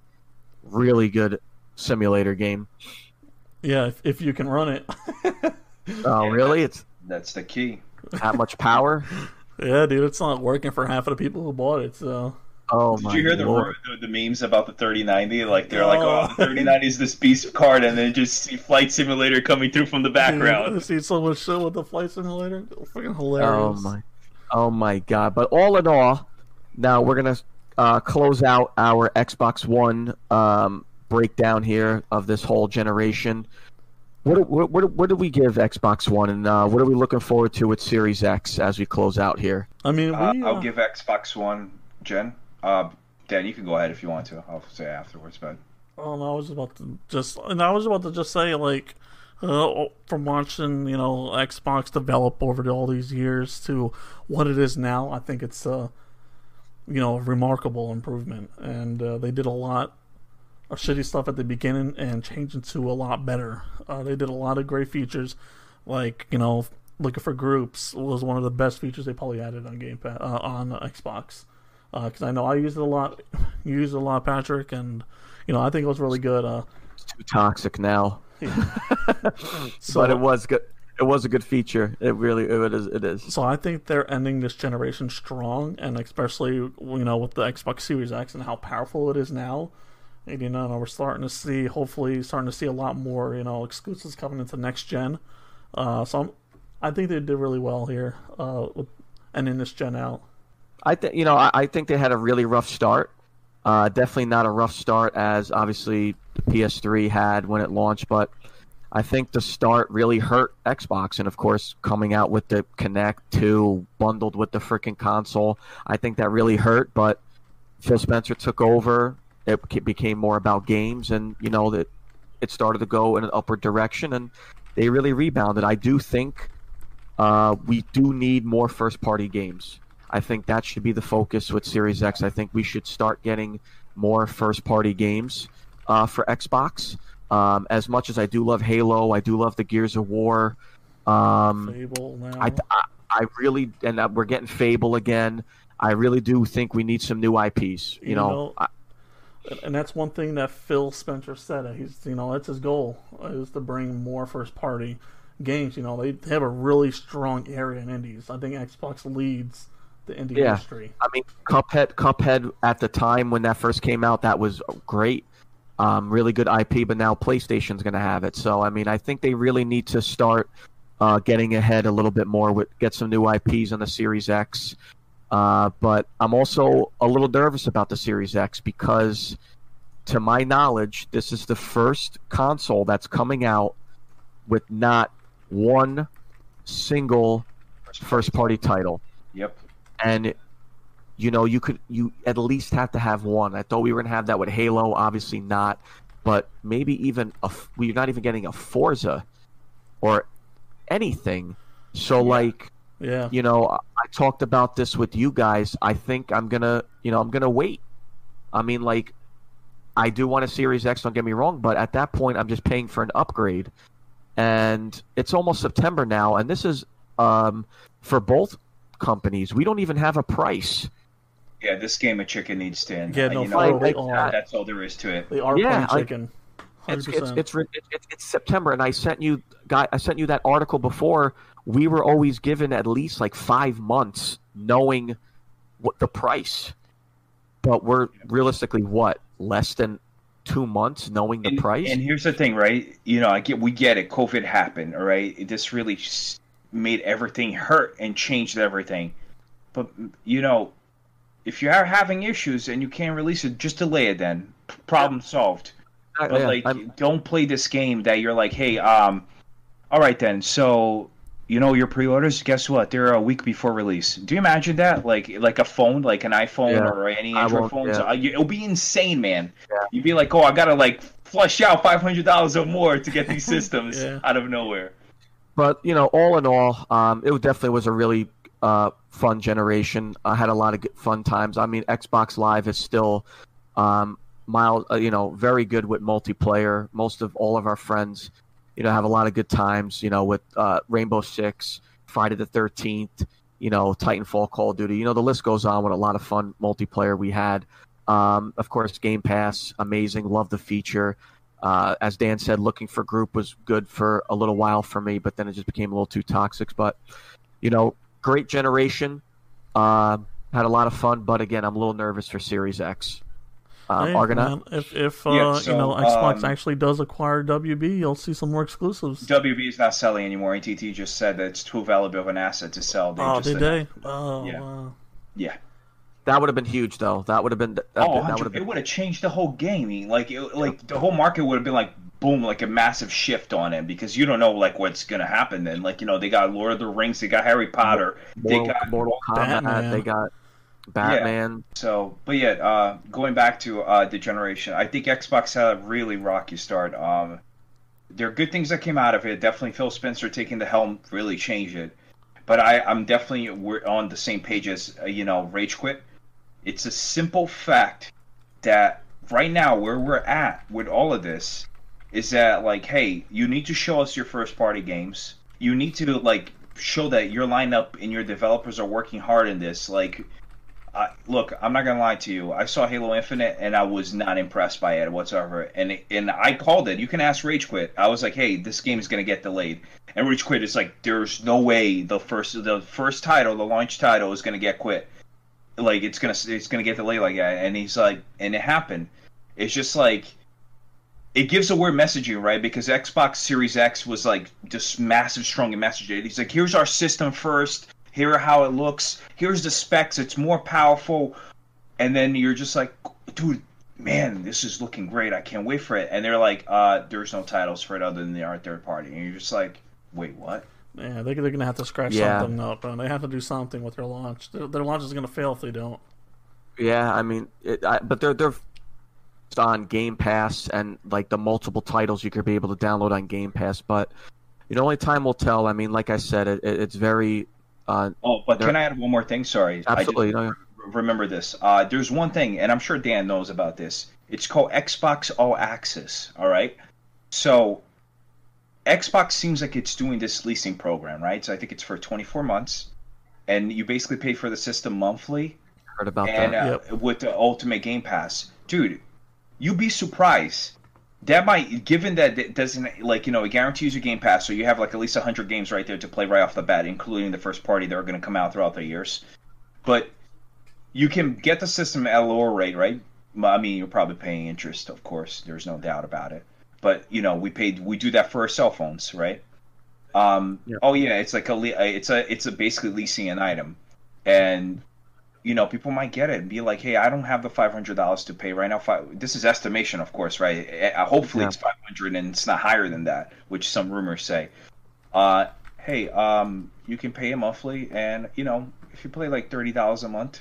really good simulator game. Yeah, if you can run it. Oh, really? That's the key. That much power? Yeah, dude, it's not working for half of the people who bought it. So. Oh my. Did you hear the memes about the 3090? Like they're like, "Oh, the 3090 is this beast of card," and then just see Flight Simulator coming through from the background. Dude, see so much shit with the Flight Simulator. Freaking hilarious. Oh my god! But all in all, now we're gonna close out our Xbox One. Breakdown here of this whole generation. What do we give Xbox One, and what are we looking forward to with Series X as we close out here? I mean, I'll give Xbox One, Jen. Dan, you can go ahead if you want to. I'll say afterwards, but I was about to just say like from watching Xbox develop over all these years to what it is now, I think it's you know, remarkable improvement. And they did a lot of shitty stuff at the beginning and changed it to a lot better. They did a lot of great features, like, you know, looking for groups was one of the best features they probably added on Game Pass, on Xbox. Because I know I used it a lot, Patrick, and, you know, I think it was really good. It's too toxic now. Yeah. So, but it was good. It was a good feature. It really it is. So I think they're ending this generation strong, and especially, you know, with the Xbox Series X and how powerful it is now. And, you know, we're starting to see, hopefully, a lot more, you know, exclusives coming into next gen. So I think they did really well here, with ending this gen out. I think, you know, I think they had a really rough start. Definitely not a rough start as obviously the PS3 had when it launched, but I think the start really hurt Xbox, and of course coming out with the Kinect 2 bundled with the freaking console, I think that really hurt. But Phil Spencer took over; it became more about games, and you know that it started to go in an upward direction, and they really rebounded. I do think we do need more first-party games. I think that should be the focus with Series X. I think we should start getting more first-party games for Xbox. As much as I do love Halo, I do love the Gears of War. Fable now. I really, and we're getting Fable again. I really do think we need some new IPs. You know, and that's one thing that Phil Spencer said. He's, you know, that's his goal, is to bring more first-party games. You know, they have a really strong area in indies. I think Xbox leads the indie industry. I mean, Cuphead at the time when that first came out, that was great. Really good IP, but now PlayStation's going to have it. So, I mean, I think they really need to start getting ahead a little bit more, get some new IPs on the Series X. But I'm also a little nervous about the Series X because, to my knowledge, this is the first console that's coming out with not one single first-party title. Yep. And you know, you at least have to have one. I thought we were going to have that with Halo, obviously not. But maybe even we're not even getting a Forza or anything. So, you know, I talked about this with you guys. I think I'm going to wait. I mean, like, I do want a Series X, don't get me wrong. But at that point, I'm just paying for an upgrade. And it's almost September now. And this is for both companies. We don't even have a price. Yeah, this game of chicken needs to end. Yeah, no, that's all there is to it. They are playing chicken. 100%. It's September, and I sent you that article before. We were always given at least like 5 months, knowing what the price. But we're realistically less than 2 months, knowing the price. And here's the thing, right? You know, we get it. COVID happened, all right. This really made everything hurt and changed everything. But you know, if you are having issues and you can't release it, just delay it then. Problem solved. But, don't play this game that you're like, hey, all right then. So, you know, your pre-orders, guess what? They're a week before release. Do you imagine that? Like a phone, like an iPhone or any Android phone. Yeah. It'll be insane, man. Yeah. You'd be like, oh, I got to, like, flush out $500 or more to get these systems out of nowhere. But, you know, all in all, it definitely was a really fun generation. I had a lot of fun times. I mean, Xbox Live is still very good with multiplayer. Most of all of our friends, you know, have a lot of good times, you know, with Rainbow Six, Friday the 13th, you know, Titanfall, Call of Duty. You know, the list goes on with a lot of fun multiplayer we had. Of course, Game Pass, amazing. Love the feature. As Dan said, looking for group was good for a little while for me, but then it just became a little too toxic. But, you know, great generation, had a lot of fun, but again, I'm a little nervous for Series X. Argonaut, Xbox actually does acquire WB, you'll see some more exclusives. WB is not selling anymore. ATT just said that it's too valuable of an asset to sell. Did they? Oh, yeah. Wow. Yeah. That would have been huge, though. That would have been. It would have changed the whole game. Like the whole market would have been like, boom, like a massive shift on it, because you don't know like what's gonna happen then. Like, you know, they got Lord of the Rings, they got Harry Potter, they got Mortal Kombat, they got Batman. Yeah. So, but yeah, going back to the generation, I think Xbox had a really rocky start. There are good things that came out of it. Definitely, Phil Spencer taking the helm really changed it. But I'm definitely on the same page as Rage Quit. It's a simple fact that right now where we're at with all of this is that, like, hey, you need to show us your first party games. You need to, like, show that your lineup and your developers are working hard in this. Like, look, I'm not gonna lie to you. I saw Halo Infinite and I was not impressed by it whatsoever. And I called it. You can ask Rage Quit. I was like, hey, this game is gonna get delayed. And Rage Quit is like, there's no way the first title, the launch title, is gonna get quit. Like, it's gonna get delayed like that. And he's like, and it happened. It's just like, it gives a weird messaging, right? Because Xbox Series X was like this massive, strong message. He's like, here's our system first. Here are how it looks. Here's the specs. It's more powerful. And then you're just like, dude, man, this is looking great. I can't wait for it. And they're like, there's no titles for it other than they are third party. And you're just like, wait, what? Yeah, they're going to have to scratch something up. And they have to do something with their launch. Their launch is going to fail if they don't. Yeah, I mean, but they're on Game Pass and, like, the multiple titles you could be able to download on Game Pass. But, you know, only time will tell. I mean, like I said, it's very... but can I add one more thing? Sorry. Absolutely. I remember this. There's one thing, and I'm sure Dan knows about this. It's called Xbox All Access, all right? So Xbox seems like it's doing this leasing program, right? So I think it's for 24 months, and you basically pay for the system monthly. Heard about that. With the Ultimate Game Pass. Dude, you'd be surprised. That might, given that it doesn't, like, you know, it guarantees your Game Pass, so you have, like, at least 100 games right there to play right off the bat, including the first party that are going to come out throughout the years. But you can get the system at a lower rate, right? I mean, you're probably paying interest, of course. There's no doubt about it. But, you know, we do that for our cell phones, right? It's like it's basically leasing an item. And... you know, people might get it and be like, hey, I don't have the $500 to pay right now. This is estimation, of course, right? Hopefully it's 500 and it's not higher than that, which some rumors say. You can pay it monthly. And, you know, if you play like $30 a month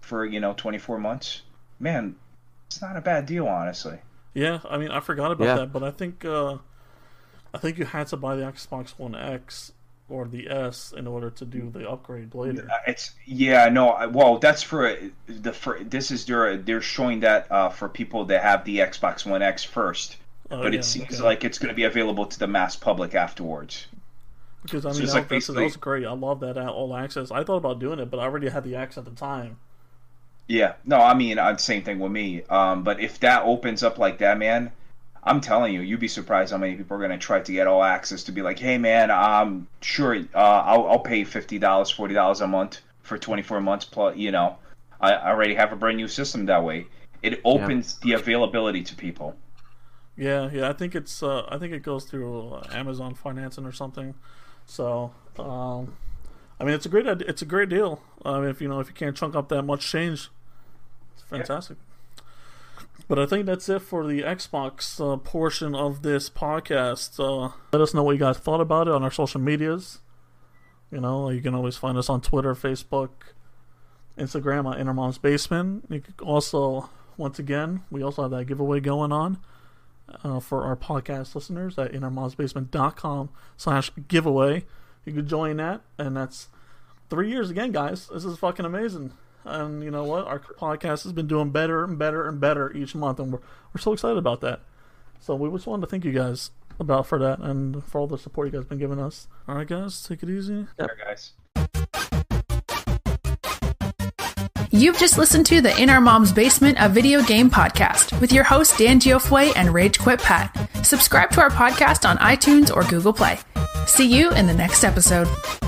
for, you know, 24 months, man, it's not a bad deal, honestly. Yeah, I mean, I forgot about that, but I think you had to buy the Xbox One X or the S in order to do the upgrade later. That's they're showing that for people that have the Xbox One X first, it seems like it's going to be available to the mass public afterwards. Because I mean, so like that was great. I love that all access. I thought about doing it, but I already had the X at the time. Yeah, no, I mean, same thing with me. But if that opens up like that, man, I'm telling you, you'd be surprised how many people are going to try to get all access to be like, hey, man, I'll pay $50, $40 a month for 24 months. Plus, you know, I already have a brand new system that way. It opens the availability to people. Yeah. I think it's it goes through Amazon financing or something. So, I mean, it's a great deal. I mean, if you can't chunk up that much change, it's fantastic. Yeah. But I think that's it for the Xbox portion of this podcast. Let us know what you guys thought about it on our social medias. You know, you can always find us on Twitter, Facebook, Instagram at In Our Mom's Basement. You can also, once again, we also have that giveaway going on for our podcast listeners at inourmomsbasement.com/giveaway. You can join that, and that's 3 years again, guys. This is fucking amazing. And you know what? Our podcast has been doing better and better and better each month, and we're so excited about that. So we just wanted to thank you guys for that and for all the support you guys have been giving us. All right, guys, take it easy. All right, guys. You've just listened to the In Our Mom's Basement, a video game podcast with your hosts Dan Giofue and Rage Quit Pat. Subscribe to our podcast on iTunes or Google Play. See you in the next episode.